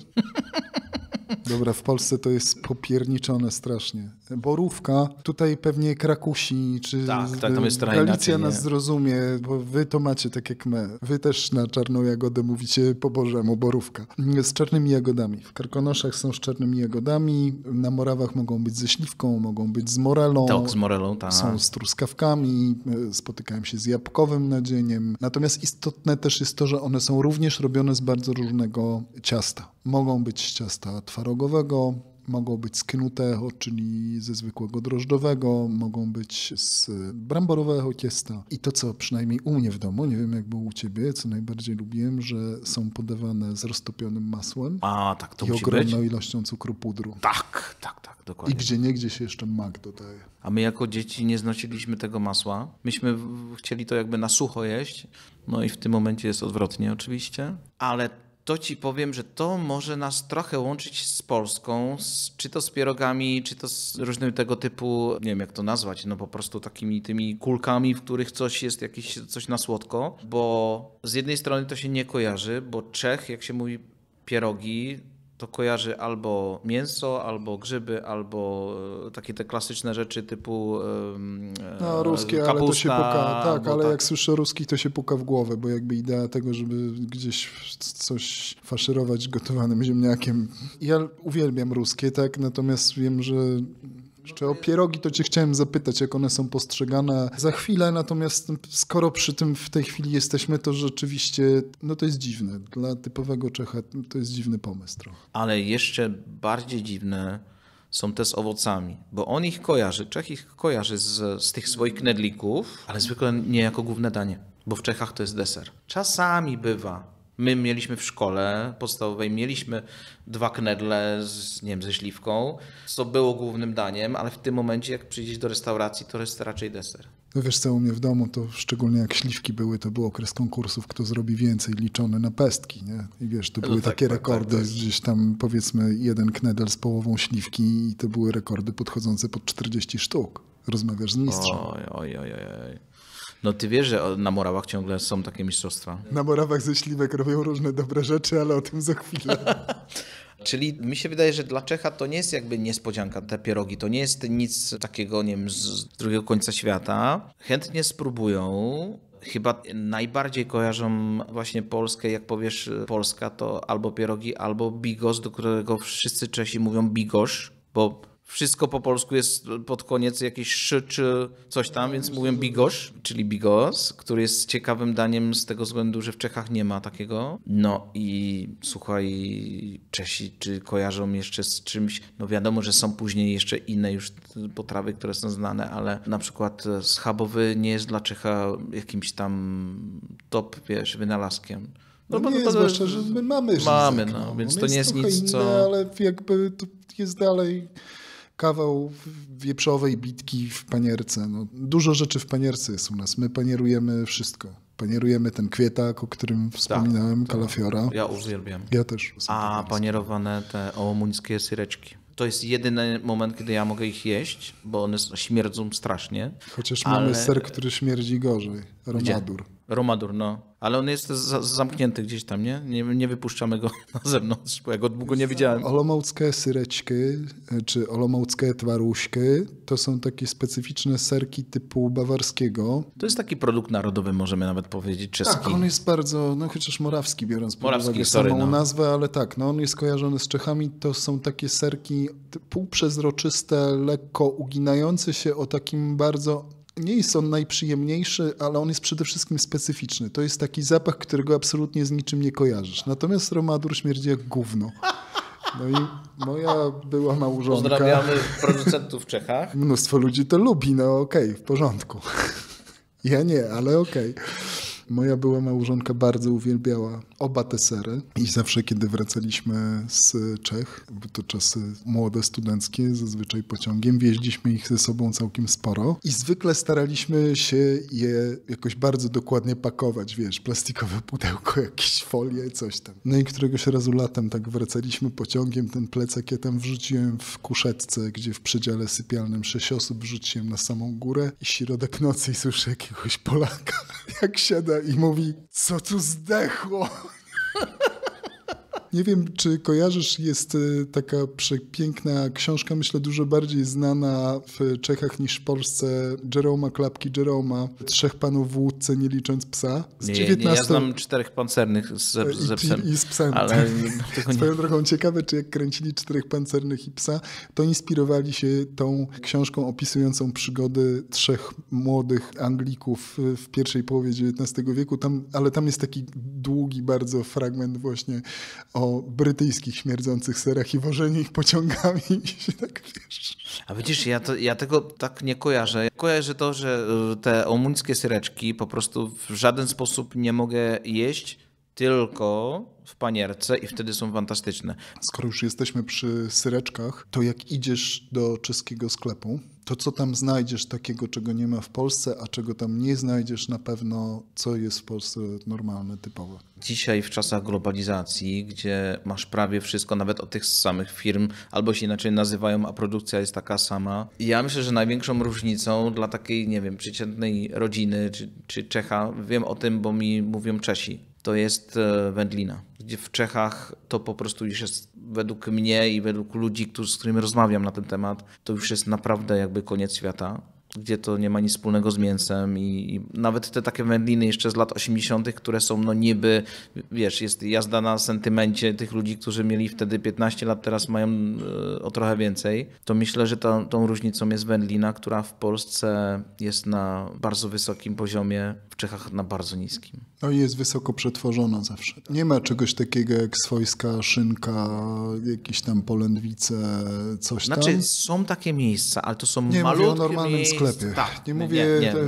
Dobra, w Polsce to jest popierniczone strasznie. Borówka, tutaj pewnie Krakusi, czy tak, tak, tam jest Galicja inaczej, nas nie. zrozumie, bo wy to macie tak jak my. Wy też na czarną jagodę mówicie po bożemu, borówka. Z czarnymi jagodami. W karkonoszach są z czarnymi jagodami, na Morawach mogą być ze śliwką, mogą być z morelą. Tak, z morelą, tak. Są z truskawkami, spotykałem się z jabłkowym nadzieniem. Natomiast istotne też jest to, że one są również robione z bardzo różnego ciasta. Mogą być z ciasta twarogo, Mogą być z knutého, czyli ze zwykłego drożdżowego, mogą być z bramborowego ciasta. I to, co przynajmniej u mnie w domu, nie wiem jak było u ciebie, co najbardziej lubiłem, że są podawane z roztopionym masłem. A, tak to i musi ogromną być. Ilością cukru pudru. Tak, tak, tak, dokładnie. I gdzie niegdzie się jeszcze mak dodaje. A my jako dzieci nie znosiliśmy tego masła. Myśmy chcieli to jakby na sucho jeść. No i w tym momencie jest odwrotnie oczywiście, ale to ci powiem, że to może nas trochę łączyć z Polską, z, czy to z pierogami, czy to z różnymi tego typu, nie wiem jak to nazwać, no po prostu takimi tymi kulkami, w których coś jest jakieś, coś na słodko, bo z jednej strony to się nie kojarzy, bo Czech, jak się mówi pierogi, to kojarzy albo mięso, albo grzyby, albo takie te klasyczne rzeczy typu e, no, ruskie, kapusta, ale to się puka, tak, ale tak. Jak słyszę ruski, to się puka w głowę, bo jakby idea tego, żeby gdzieś coś faszerować gotowanym ziemniakiem. Ja uwielbiam ruskie, tak, natomiast wiem, że jeszcze o pierogi to cię chciałem zapytać, jak one są postrzegane za chwilę, natomiast skoro przy tym w tej chwili jesteśmy, to rzeczywiście no to jest dziwne. Dla typowego Czecha to jest dziwny pomysł trochę. Ale jeszcze bardziej dziwne są te z owocami, bo on ich kojarzy, Czech ich kojarzy z, z tych swoich knedlików, ale zwykle nie jako główne danie, bo w Czechach to jest deser. Czasami bywa. My mieliśmy w szkole podstawowej, mieliśmy dwa knedle z, nie wiem, ze śliwką, co było głównym daniem, ale w tym momencie jak przyjdziesz do restauracji, to jest raczej deser. No wiesz co, u mnie w domu to szczególnie jak śliwki były, to był okres konkursów, kto zrobi więcej, liczony na pestki, nie? I wiesz, to no były tak, takie tak, rekordy, tak, tak. Gdzieś tam powiedzmy jeden knedel z połową śliwki i to były rekordy podchodzące pod czterdzieści sztuk. Rozmawiasz z mistrzem. Oj, oj, oj, oj. No ty wiesz, że na Morawach ciągle są takie mistrzostwa. Na Morawach ze śliwek robią różne dobre rzeczy, ale o tym za chwilę. Czyli mi się wydaje, że dla Czecha to nie jest jakby niespodzianka, te pierogi. To nie jest nic takiego, nie wiem, z drugiego końca świata. Chętnie spróbują. Chyba najbardziej kojarzą właśnie Polskę, jak powiesz Polska, to albo pierogi, albo bigos, do którego wszyscy Czesi mówią bigosz, bo wszystko po polsku jest pod koniec jakieś szy czy coś tam, więc mówię bigosz, czyli bigos, który jest ciekawym daniem z tego względu, że w Czechach nie ma takiego. No i słuchaj, Czesi czy kojarzą jeszcze z czymś, no wiadomo, że są później jeszcze inne już potrawy, które są znane, ale na przykład schabowy nie jest dla Czecha jakimś tam top, wiesz, wynalazkiem. No, no bo nie, to zwłaszcza, że my mamy żyzek, Mamy, no, no, więc to nie jest nic, inne, co... ale jakby to jest dalej... kawał wieprzowej bitki w panierce. No, dużo rzeczy w panierce jest u nas. My panierujemy wszystko. Panierujemy ten kwietak, o którym wspominałem, tak, kalafiora. Ja uwielbiam. Ja też. A panierowane te ołomuńskie syreczki. To jest jedyny moment, kiedy ja mogę ich jeść, bo one śmierdzą strasznie. Chociaż ale... mamy ser, który śmierdzi gorzej. Romadur. Gdzie? Romadur, no. Ale on jest za zamknięty gdzieś tam, nie? nie? Nie wypuszczamy go na zewnątrz, bo ja go długo nie widziałem. Olomouckie syreczki, czy olomouckie twaruśki, to są takie specyficzne serki typu bawarskiego. To jest taki produkt narodowy, możemy nawet powiedzieć, czeski. Tak, on jest bardzo, no chociaż morawski, biorąc pod uwagę samą no. nazwę, ale tak, no on jest kojarzony z Czechami. To są takie serki półprzezroczyste, lekko uginające się o takim bardzo... Nie jest on najprzyjemniejszy, ale on jest przede wszystkim specyficzny. To jest taki zapach, którego absolutnie z niczym nie kojarzysz. Natomiast Romadur śmierdzi jak gówno. No i moja była małżonka... Pozdrawiamy producentów w Czechach. Mnóstwo ludzi to lubi, no okej, okay, w porządku. Ja nie, ale okej. Okay. Moja była małżonka bardzo uwielbiała oba te sery i zawsze, kiedy wracaliśmy z Czech, bo to czasy młode, studenckie, zazwyczaj pociągiem, wieźliśmy ich ze sobą całkiem sporo i zwykle staraliśmy się je jakoś bardzo dokładnie pakować, wiesz, plastikowe pudełko, jakieś folie, coś tam. No i któregoś razu latem tak wracaliśmy pociągiem, ten plecak ja tam wrzuciłem w kuszetce, gdzie w przedziale sypialnym sześć osób wrzuciłem na samą górę i środek nocy i słyszę jakiegoś Polaka, jak siada i mówi, co tu zdechło? Nie wiem, czy kojarzysz, jest taka przepiękna książka, myślę dużo bardziej znana w Czechach niż w Polsce, Jeroma Klapki Jeroma, Trzech panów w łódce, nie licząc psa. Z nie, dziewiętnastego... nie, ja znam czterech pancernych ze, ze psem. I, i z psem. Ale... Swoją drogą ciekawe, czy jak kręcili Czterech pancernych i psa, to inspirowali się tą książką opisującą przygody trzech młodych Anglików w pierwszej połowie dziewiętnastego wieku, tam, ale tam jest taki długi bardzo fragment właśnie o o brytyjskich śmierdzących serach i wożeniu ich pociągami i się tak wiesz. A widzisz, ja, to, ja tego tak nie kojarzę. Kojarzę to, że te omuńskie syreczki po prostu w żaden sposób nie mogę jeść, tylko w panierce i wtedy są fantastyczne. Skoro już jesteśmy przy syreczkach, to jak idziesz do czeskiego sklepu, to co tam znajdziesz takiego, czego nie ma w Polsce, a czego tam nie znajdziesz na pewno, co jest w Polsce normalne, typowe? Dzisiaj w czasach globalizacji, gdzie masz prawie wszystko, nawet od tych samych firm, albo się inaczej nazywają, a produkcja jest taka sama. Ja myślę, że największą różnicą dla takiej, nie wiem, przeciętnej rodziny czy, czy Czecha, wiem o tym, bo mi mówią Czesi, to jest wędlina. Gdzie w Czechach to po prostu już jest, według mnie i według ludzi, którzy, z którymi rozmawiam na ten temat, to już jest naprawdę jakby koniec świata, gdzie to nie ma nic wspólnego z mięsem i, i nawet te takie wędliny jeszcze z lat osiemdziesiątych, które są no niby, wiesz, jest jazda na sentymencie tych ludzi, którzy mieli wtedy piętnaście lat, teraz mają o trochę więcej, to myślę, że tą, tą różnicą jest wędlina, która w Polsce jest na bardzo wysokim poziomie, w Czechach na bardzo niskim. No i jest wysoko przetworzona zawsze. Nie ma czegoś takiego jak swojska szynka, jakieś tam polędwice, coś znaczy, tam. Znaczy są takie miejsca, ale to są nie malutkie miejsca. Sklepy. Tak, nie mówię, nie, nie. Te,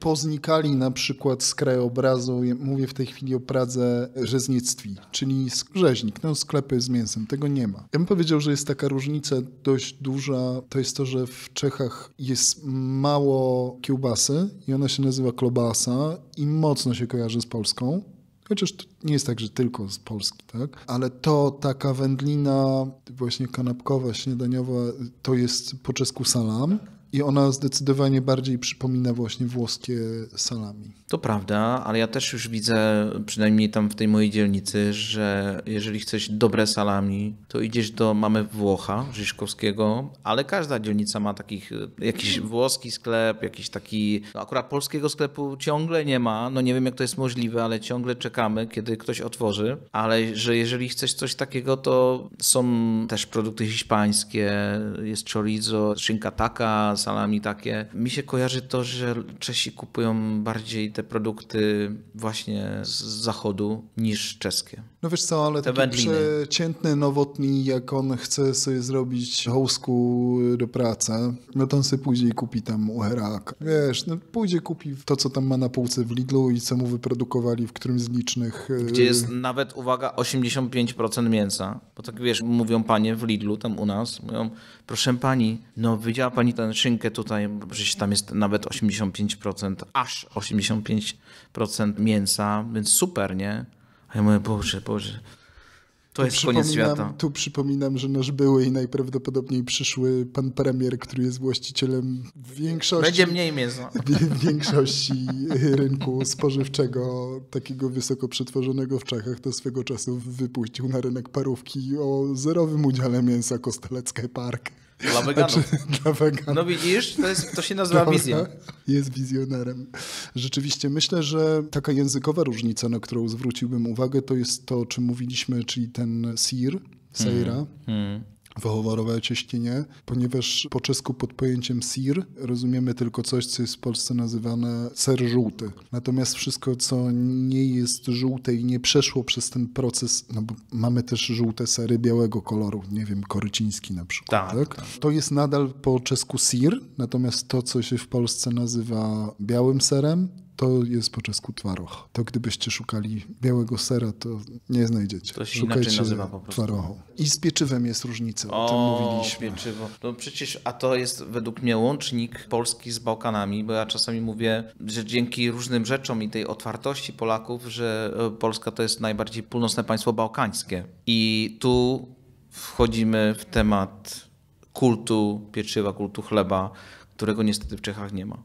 poznikali na przykład z krajobrazu, mówię w tej chwili o Pradze, rzeźnictwi, czyli rzeźnik, no sklepy z mięsem, tego nie ma. Ja bym powiedział, że jest taka różnica dość duża, to jest to, że w Czechach jest mało kiełbasy i ona się nazywa klobasa i mocno się kojarzy z Polską. Chociaż to nie jest tak, że tylko z Polski, tak? Ale to taka wędlina właśnie kanapkowa, śniadaniowa, to jest po czesku salam. I ona zdecydowanie bardziej przypomina właśnie włoskie salami. To prawda, ale ja też już widzę, przynajmniej tam w tej mojej dzielnicy, że jeżeli chcesz dobre salami, to idziesz do mamy Włocha, Rzyszkowskiego, ale każda dzielnica ma takich, jakiś włoski sklep, jakiś taki, no akurat polskiego sklepu ciągle nie ma, no nie wiem jak to jest możliwe, ale ciągle czekamy, kiedy ktoś otworzy, ale że jeżeli chcesz coś takiego, to są też produkty hiszpańskie, jest chorizo, szynka taka, salami takie. Mi się kojarzy to, że Czesi kupują bardziej te produkty właśnie z zachodu niż czeskie. No wiesz co, ale te taki wędliny. Przeciętny nowotnik, jak on chce sobie zrobić hołsku do pracy, no to on sobie pójdzie i kupi tam u Heraka. Wiesz, no pójdzie kupi to, co tam ma na półce w Lidlu i co mu wyprodukowali w którymś z licznych... Gdzie jest nawet, uwaga, osiemdziesiąt pięć procent mięsa. Bo tak wiesz, mówią panie w Lidlu, tam u nas, mówią, proszę pani, no widziała pani ten szynkę tutaj, przecież tam jest nawet osiemdziesiąt pięć procent, aż osiemdziesiąt pięć procent mięsa, więc super, nie? A ja mówię, Boże, Boże, to jest koniec świata. Tu przypominam, że nasz były i najprawdopodobniej przyszły pan premier, który jest właścicielem większości... Będzie mniej mięsa. Większości rynku spożywczego, takiego wysoko przetworzonego w Czechach, to swego czasu wypuścił na rynek parówki o zerowym udziale mięsa Kostelecký Park. Dla weganów. Znaczy, dla weganów. No widzisz, to, jest, to się nazywa wizja. Jest wizjonerem. Rzeczywiście myślę, że taka językowa różnica, na którą zwróciłbym uwagę, to jest to, o czym mówiliśmy, czyli ten sir, sejra, hmm. wychoworowe cieśnienie, ponieważ po czesku pod pojęciem sir rozumiemy tylko coś, co jest w Polsce nazywane ser żółty. Natomiast wszystko, co nie jest żółte i nie przeszło przez ten proces, no bo mamy też żółte sery białego koloru, nie wiem, koryciński na przykład, tak, tak? To jest nadal po czesku sir, natomiast to, co się w Polsce nazywa białym serem, to jest po czesku twaroch. To gdybyście szukali białego sera, to nie znajdziecie. To się szukajcie inaczej nazywa po prostu. Twarochu. I z pieczywem jest różnica, o, o tym mówiliśmy. Pieczywo. No przecież, a to jest według mnie łącznik Polski z Bałkanami, bo ja czasami mówię, że dzięki różnym rzeczom i tej otwartości Polaków, że Polska to jest najbardziej północne państwo bałkańskie. I tu wchodzimy w temat kultu pieczywa, kultu chleba, którego niestety w Czechach nie ma.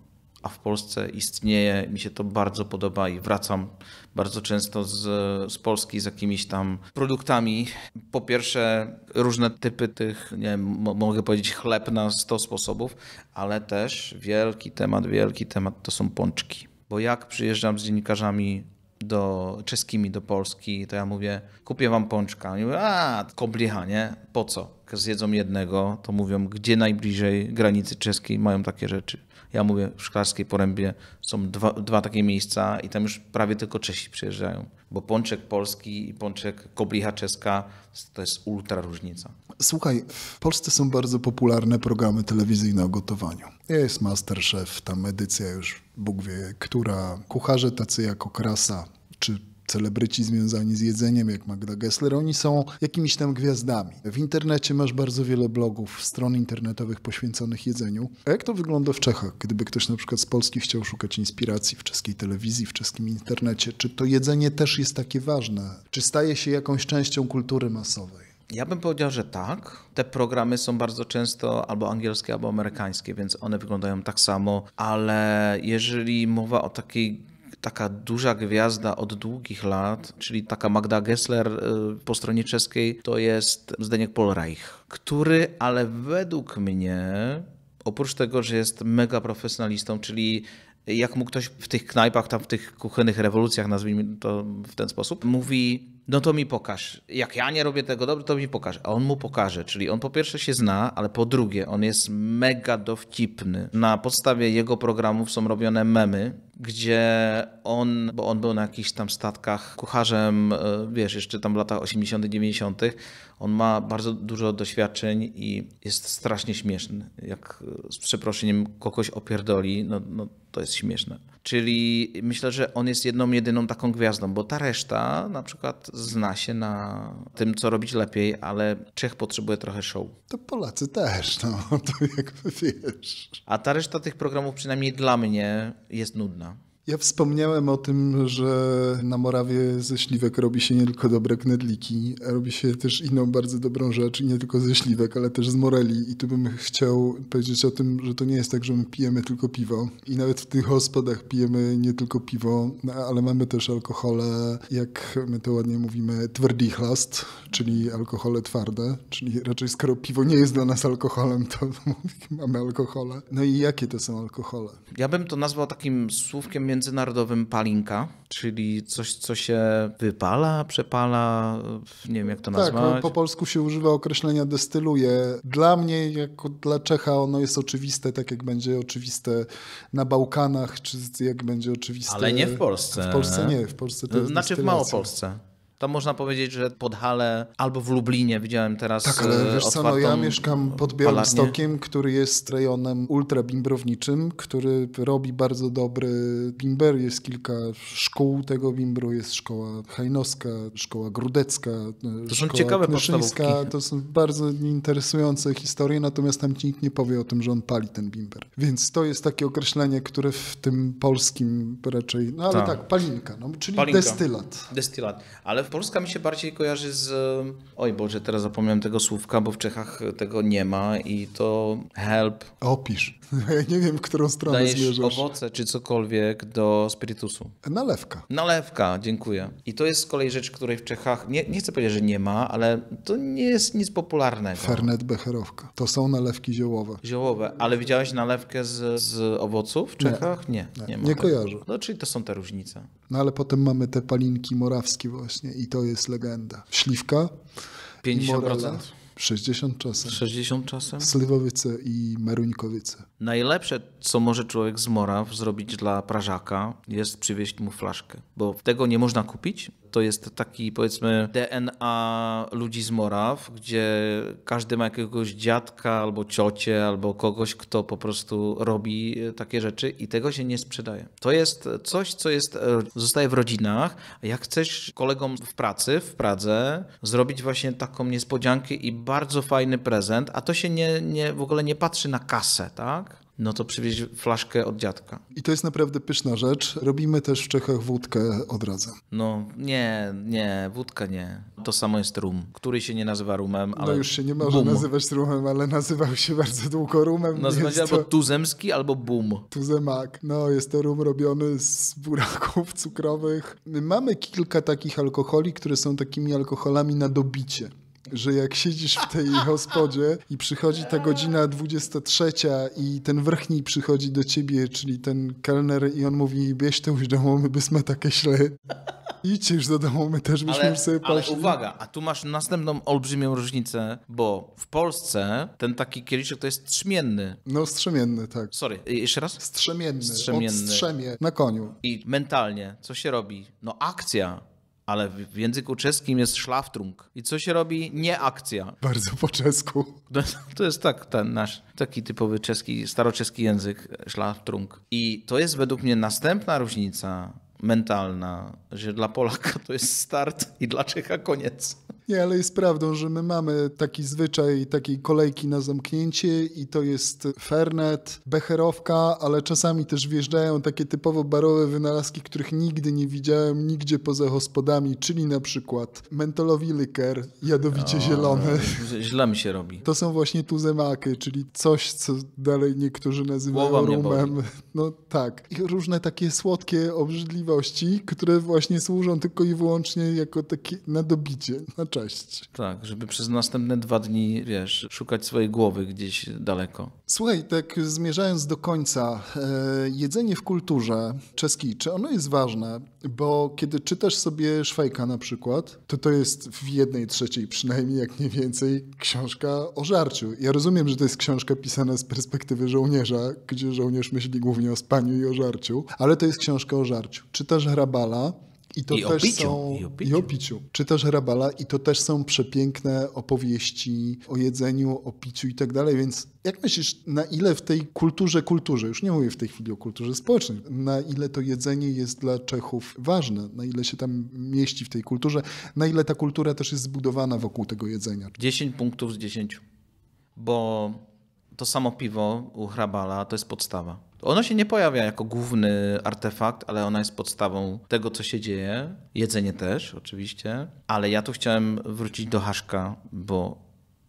A w Polsce istnieje, mi się to bardzo podoba i wracam bardzo często z, z Polski z jakimiś tam produktami. Po pierwsze różne typy tych, nie wiem, mogę powiedzieć chleb na sto sposobów, ale też wielki temat, wielki temat to są pączki. Bo jak przyjeżdżam z dziennikarzami do, czeskimi do Polski, to ja mówię, kupię wam pączka. Oni mówią, a kobliha, nie? Po co? zjedzą jednego, to mówią, gdzie najbliżej granicy czeskiej mają takie rzeczy. Ja mówię, w Szklarskiej Porębie są dwa, dwa takie miejsca i tam już prawie tylko Czesi przyjeżdżają, bo pączek polski i pączek koblicha czeska to jest ultra różnica. Słuchaj, w Polsce są bardzo popularne programy telewizyjne o gotowaniu. Jest MasterChef, tam edycja już Bóg wie która. Kucharze tacy jak Okrasa czy celebryci związani z jedzeniem, jak Magda Gessler, oni są jakimiś tam gwiazdami. W internecie masz bardzo wiele blogów, stron internetowych poświęconych jedzeniu. A jak to wygląda w Czechach? Gdyby ktoś na przykład z Polski chciał szukać inspiracji w czeskiej telewizji, w czeskim internecie, czy to jedzenie też jest takie ważne? Czy staje się jakąś częścią kultury masowej? Ja bym powiedział, że tak. Te programy są bardzo często albo angielskie, albo amerykańskie, więc one wyglądają tak samo, ale jeżeli mowa o takiej taka duża gwiazda od długich lat, czyli taka Magda Gessler po stronie czeskiej, to jest Zdeněk Pohlreich, który ale według mnie, oprócz tego, że jest mega profesjonalistą, czyli jak mu ktoś w tych knajpach, tam w tych kuchennych rewolucjach, nazwijmy to w ten sposób, mówi, no to mi pokaż, jak ja nie robię tego dobrze, to mi pokaż. A on mu pokaże, czyli on po pierwsze się zna, ale po drugie on jest mega dowcipny. Na podstawie jego programów są robione memy, gdzie on, bo on był na jakichś tam statkach kucharzem, wiesz, jeszcze tam w latach osiemdziesiątych, dziewięćdziesiątych, on ma bardzo dużo doświadczeń i jest strasznie śmieszny. Jak z przeproszeniem kogoś opierdoli, no, no to jest śmieszne. Czyli myślę, że on jest jedną, jedyną taką gwiazdą, bo ta reszta na przykład zna się na tym, co robić lepiej, ale Czech potrzebuje trochę show. To Polacy też, no to jakby wiesz. A ta reszta tych programów przynajmniej dla mnie jest nudna. Ja wspomniałem o tym, że na Morawie ze śliwek robi się nie tylko dobre knedliki, a robi się też inną bardzo dobrą rzecz i nie tylko ze śliwek, ale też z moreli. I tu bym chciał powiedzieć o tym, że to nie jest tak, że my pijemy tylko piwo i nawet w tych hospodach pijemy nie tylko piwo, ale mamy też alkohole, jak my to ładnie mówimy, tvrdý chlast, czyli alkohole twarde, czyli raczej skoro piwo nie jest dla nas alkoholem, to mamy alkohole. No i jakie to są alkohole? Ja bym to nazwał takim słówkiem międzynarodowym palinka, czyli coś, co się wypala, przepala, nie wiem jak to nazwać. Tak, po polsku się używa określenia destyluje. Dla mnie, jako dla Czecha, ono jest oczywiste, tak jak będzie oczywiste na Bałkanach, czy jak będzie oczywiste... Ale nie w Polsce. W Polsce nie, w Polsce to jest Znaczy w Małopolsce. To można powiedzieć, że Podhale albo w Lublinie widziałem teraz. Tak, ale wiesz co, no ja mieszkam pod Białymstokiem, który jest rejonem ultrabimbrowniczym, który robi bardzo dobry bimber. Jest kilka szkół tego bimbru. Jest szkoła hajnowska, szkoła grudecka, to są szkoła ciekawe podstawówki. To są bardzo interesujące historie, natomiast tam ci nikt nie powie o tym, że on pali ten bimber. Więc to jest takie określenie, które w tym polskim raczej, no ale tak, tak palinka, no, czyli palinka. Destylat. Destylat, ale Polska mi się bardziej kojarzy z... Oj Boże, teraz zapomniałem tego słówka, bo w Czechach tego nie ma i to help. Opisz. Ja nie wiem, w którą stronę dajesz zmierzasz. Owoce czy cokolwiek do spirytusu. Nalewka. Nalewka, dziękuję. I to jest z kolei rzecz, której w Czechach... Nie, nie chcę powiedzieć, że nie ma, ale to nie jest nic popularnego. Fernet, Becherovka. To są nalewki ziołowe. Ziołowe. Ale widziałeś nalewkę z, z owoców w Czechach? Nie. Nie, nie, nie, nie kojarzę. No, czyli to są te różnice. No ale potem mamy te palinki morawskie właśnie i to jest legenda. Śliwka. pięćdziesiąt procent. sześćdziesiąt czasem. sześćdziesiąt czasem. Slivovice i Meruńkowice. Najlepsze, co może człowiek z Moraw zrobić dla Prażaka, jest przywieźć mu flaszkę, bo tego nie można kupić. To jest taki, powiedzmy, D N A ludzi z Moraw, gdzie każdy ma jakiegoś dziadka albo ciocię, albo kogoś, kto po prostu robi takie rzeczy i tego się nie sprzedaje. To jest coś, co jest, zostaje w rodzinach. Jak chcesz kolegom w pracy, w Pradze, zrobić właśnie taką niespodziankę i bardzo fajny prezent, a to się nie, nie, w ogóle nie patrzy na kasę, tak? No to przywieźć flaszkę od dziadka. I to jest naprawdę pyszna rzecz. Robimy też w Czechach wódkę od razu. No nie, nie, wódka nie. To samo jest rum, który się nie nazywa rumem, ale... No już się nie może boom. nazywać rumem, ale nazywał się bardzo długo rumem. Nazywa się albo to... tuzemski, albo bum. Tuzemak. No jest to rum robiony z buraków cukrowych. My mamy kilka takich alkoholi, które są takimi alkoholami na dobicie. Że jak siedzisz w tej hospodzie i przychodzi ta godzina dwudziesta trzecia i ten vrchní przychodzi do ciebie, czyli ten kelner i on mówi, běžte už domů, my bychom také šli. idźcie już do domu, my też byśmy ale, już sobie poszli. Ale uwaga, a tu masz następną olbrzymią różnicę, bo w Polsce ten taki kieliszek to jest strzemienny. No strzemienny, tak. Sorry, jeszcze raz? Strzemienny, strzemienny. Od strzemie, na koniu. I mentalnie, co się robi? No akcja. Ale w języku czeskim jest szlaftrunk. I co się robi? Nie akcja. Bardzo po czesku. To jest tak, ten nasz taki typowy czeski, staroczeski język, szlaftrunk. I to jest według mnie następna różnica mentalna, że dla Polaka to jest start i dla Czecha koniec. Nie, ale jest prawdą, że my mamy taki zwyczaj takiej kolejki na zamknięcie i to jest Fernet, Becherovka, ale czasami też wjeżdżają takie typowo barowe wynalazki, których nigdy nie widziałem nigdzie poza hospodami, czyli na przykład mentolowy liker, jadowicie o, zielony. Źle mi się robi. To są właśnie tuzemaky, czyli coś, co dalej niektórzy nazywają Głowa rumem. No tak. I różne takie słodkie obrzydliwości, które właśnie służą tylko i wyłącznie jako takie nadobicie. Cześć. Tak, żeby przez następne dwa dni, wiesz, szukać swojej głowy gdzieś daleko. Słuchaj, tak zmierzając do końca, e, jedzenie w kulturze czeskiej, czy ono jest ważne? Bo kiedy czytasz sobie Szwajka na przykład, to to jest w jednej trzeciej przynajmniej, jak nie więcej, książka o żarciu. Ja rozumiem, że to jest książka pisana z perspektywy żołnierza, gdzie żołnierz myśli głównie o spaniu i o żarciu, ale to jest książka o żarciu. Czytasz Hrabala, I to I też o piciu, są i o piciu. I o piciu. Czytasz Hrabala i to też są przepiękne opowieści o jedzeniu, o piciu i tak dalej, więc jak myślisz, na ile w tej kulturze, kulturze, już nie mówię w tej chwili o kulturze społecznej, na ile to jedzenie jest dla Czechów ważne, na ile się tam mieści w tej kulturze, na ile ta kultura też jest zbudowana wokół tego jedzenia? dziesięć punktów z dziesięciu, bo to samo piwo u Hrabala to jest podstawa. Ono się nie pojawia jako główny artefakt, ale ona jest podstawą tego, co się dzieje. Jedzenie też, oczywiście. Ale ja tu chciałem wrócić do Haška, bo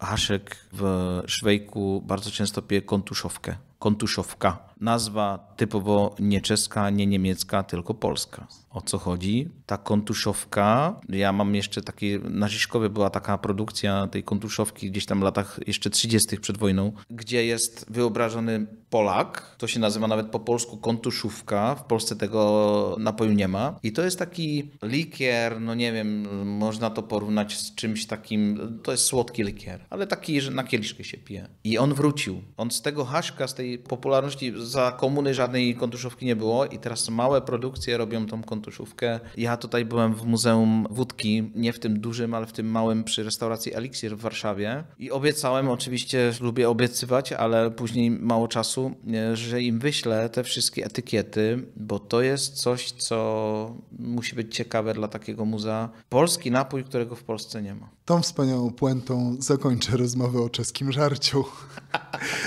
Hašek w Szwejku bardzo często pije kontuszowkę. Kontuszowka. Nazwa typowo nie czeska, nie niemiecka, tylko polska. O co chodzi? Ta kontuszowka, ja mam jeszcze takie, na Rzyszkowie była taka produkcja tej kontuszowki gdzieś tam w latach jeszcze trzydziestych przed wojną, gdzie jest wyobrażony Polak, to się nazywa nawet po polsku kontuszówka, w Polsce tego napoju nie ma. I to jest taki likier, no nie wiem, można to porównać z czymś takim, to jest słodki likier, ale taki, że na kieliszkę się pije. I on wrócił. On z tego Haška, z tej popularności, za komuny żadnej kontuszówki nie było i teraz małe produkcje robią tą kontuszówkę. Ja tutaj byłem w Muzeum Wódki, nie w tym dużym, ale w tym małym przy restauracji Elixir w Warszawie i obiecałem, oczywiście lubię obiecywać, ale później mało czasu, że im wyślę te wszystkie etykiety, bo to jest coś, co musi być ciekawe dla takiego muzea. Polski napój, którego w Polsce nie ma. Tą wspaniałą puentą zakończę rozmowę o czeskim żarciu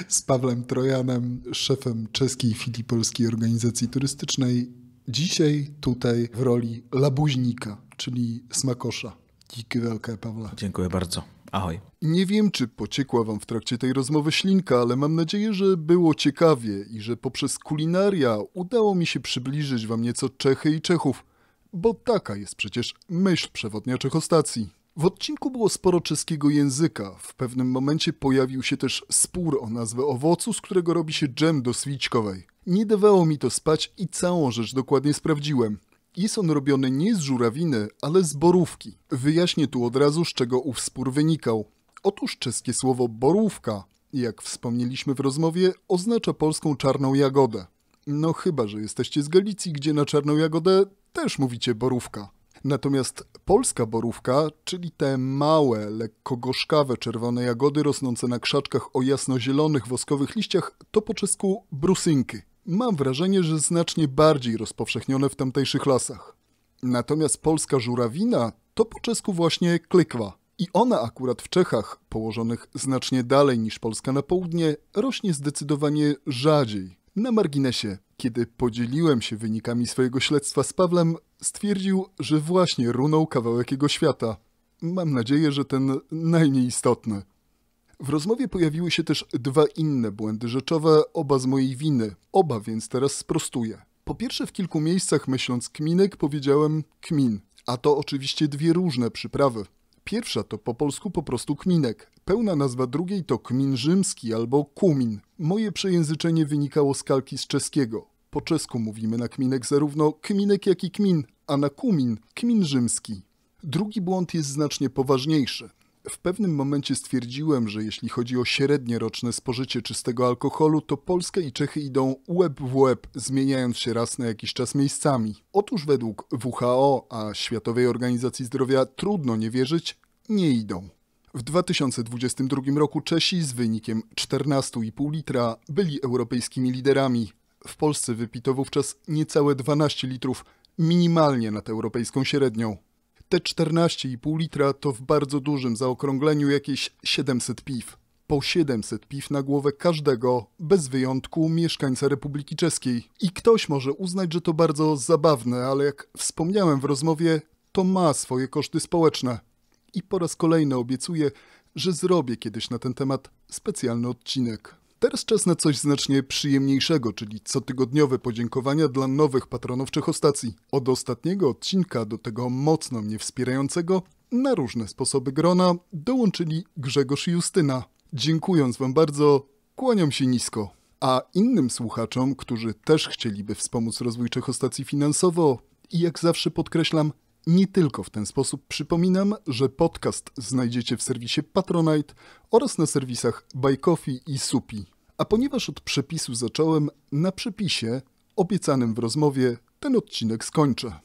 z Pawłem Trojanem, szefem czeskiej filii Polskiej Organizacji Turystycznej. Dzisiaj tutaj w roli labuźnika, czyli smakosza. Dzięki wielkie, Pawle. Dziękuję bardzo. Ahoj. Nie wiem, czy pociekła wam w trakcie tej rozmowy ślinka, ale mam nadzieję, że było ciekawie i że poprzez kulinaria udało mi się przybliżyć wam nieco Czechy i Czechów, bo taka jest przecież myśl przewodnia Czechostacji. W odcinku było sporo czeskiego języka. W pewnym momencie pojawił się też spór o nazwę owocu, z którego robi się dżem do swiczkowej. Nie dawało mi to spać i całą rzecz dokładnie sprawdziłem. Jest on robiony nie z żurawiny, ale z borówki. Wyjaśnię tu od razu, z czego ów spór wynikał. Otóż czeskie słowo borówka, jak wspomnieliśmy w rozmowie, oznacza polską czarną jagodę. No chyba, że jesteście z Galicji, gdzie na czarną jagodę też mówicie borówka. Natomiast polska borówka, czyli te małe, lekko gorzkawe czerwone jagody rosnące na krzaczkach o jasnozielonych woskowych liściach, to po czesku brusynki. Mam wrażenie, że znacznie bardziej rozpowszechnione w tamtejszych lasach. Natomiast polska żurawina to po czesku właśnie klikwa. I ona akurat w Czechach, położonych znacznie dalej niż Polska na południe, rośnie zdecydowanie rzadziej. Na marginesie, kiedy podzieliłem się wynikami swojego śledztwa z Pawłem, stwierdził, że właśnie runął kawałek jego świata. Mam nadzieję, że ten najmniej istotny. W rozmowie pojawiły się też dwa inne błędy rzeczowe, oba z mojej winy. Oba więc teraz sprostuję. Po pierwsze, w kilku miejscach myśląc kminek powiedziałem kmin, a to oczywiście dwie różne przyprawy. Pierwsza to po polsku po prostu kminek. Pełna nazwa drugiej to kmin rzymski albo kumin. Moje przejęzyczenie wynikało z kalki z czeskiego. Po czesku mówimy na kminek zarówno kminek, jak i kmin, a na kumin kmin rzymski. Drugi błąd jest znacznie poważniejszy. W pewnym momencie stwierdziłem, że jeśli chodzi o średnie roczne spożycie czystego alkoholu, to Polska i Czechy idą łeb w łeb, zmieniając się raz na jakiś czas miejscami. Otóż według W H O, a Światowej Organizacji Zdrowia trudno nie wierzyć, nie idą. W dwa tysiące dwudziestym drugim roku Czesi z wynikiem czternaście i pół litra byli europejskimi liderami. W Polsce wypito wówczas niecałe dwanaście litrów, minimalnie nad europejską średnią. Te czternaście i pół litra to w bardzo dużym zaokrągleniu jakieś siedemset piw. Po siedemset piw na głowę każdego, bez wyjątku, mieszkańca Republiki Czeskiej. I ktoś może uznać, że to bardzo zabawne, ale jak wspomniałem w rozmowie, to ma swoje koszty społeczne. I po raz kolejny obiecuję, że zrobię kiedyś na ten temat specjalny odcinek. Teraz czas na coś znacznie przyjemniejszego, czyli cotygodniowe podziękowania dla nowych patronów Czechostacji. Od ostatniego odcinka do tego mocno mnie wspierającego na różne sposoby grona dołączyli Grzegorz i Justyna. Dziękując wam bardzo, kłaniam się nisko. A innym słuchaczom, którzy też chcieliby wspomóc rozwój Czechostacji finansowo i jak zawsze podkreślam, nie tylko w ten sposób, przypominam, że podcast znajdziecie w serwisie Patronite oraz na serwisach Buy Coffee i Supi. A ponieważ od przepisu zacząłem, na przepisie obiecanym w rozmowie ten odcinek skończę.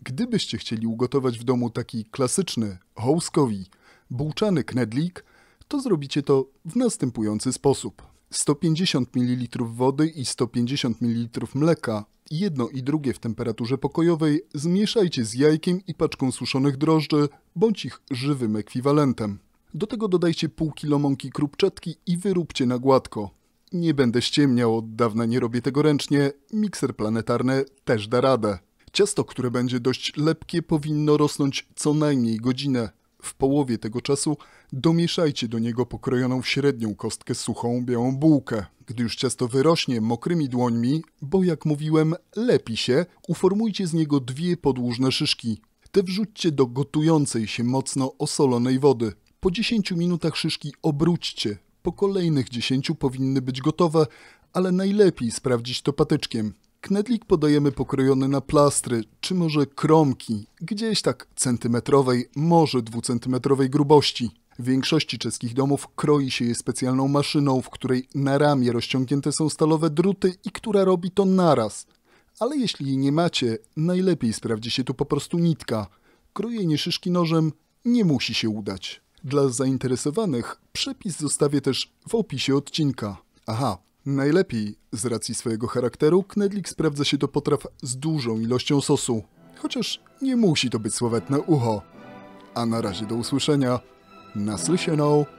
Gdybyście chcieli ugotować w domu taki klasyczny, houskowi, bułczany knedlik, to zrobicie to w następujący sposób. sto pięćdziesiąt mililitrów wody i sto pięćdziesiąt mililitrów mleka, jedno i drugie w temperaturze pokojowej, zmieszajcie z jajkiem i paczką suszonych drożdży, bądź ich żywym ekwiwalentem. Do tego dodajcie pół kilo mąki krupczatki i wyróbcie na gładko. Nie będę ściemniał, od dawna nie robię tego ręcznie, mikser planetarny też da radę. Ciasto, które będzie dość lepkie, powinno rosnąć co najmniej godzinę. W połowie tego czasu domieszajcie do niego pokrojoną w średnią kostkę suchą białą bułkę. Gdy już ciasto wyrośnie, mokrymi dłońmi, bo jak mówiłem, lepi się, uformujcie z niego dwie podłużne szyszki. Te wrzućcie do gotującej się mocno osolonej wody. Po dziesięciu minutach szyszki obróćcie. Po kolejnych dziesięciu powinny być gotowe, ale najlepiej sprawdzić to patyczkiem. Knedlik podajemy pokrojony na plastry, czy może kromki, gdzieś tak centymetrowej, może dwucentymetrowej grubości. W większości czeskich domów kroi się je specjalną maszyną, w której na ramię rozciągnięte są stalowe druty i która robi to naraz. Ale jeśli jej nie macie, najlepiej sprawdzi się tu po prostu nitka. Krojenie szyszki nożem nie musi się udać. Dla zainteresowanych przepis zostawię też w opisie odcinka. Aha. Najlepiej, z racji swojego charakteru, knedlik sprawdza się do potraw z dużą ilością sosu. Chociaż nie musi to być sławetne ucho. A na razie do usłyszenia. Naslyšenou.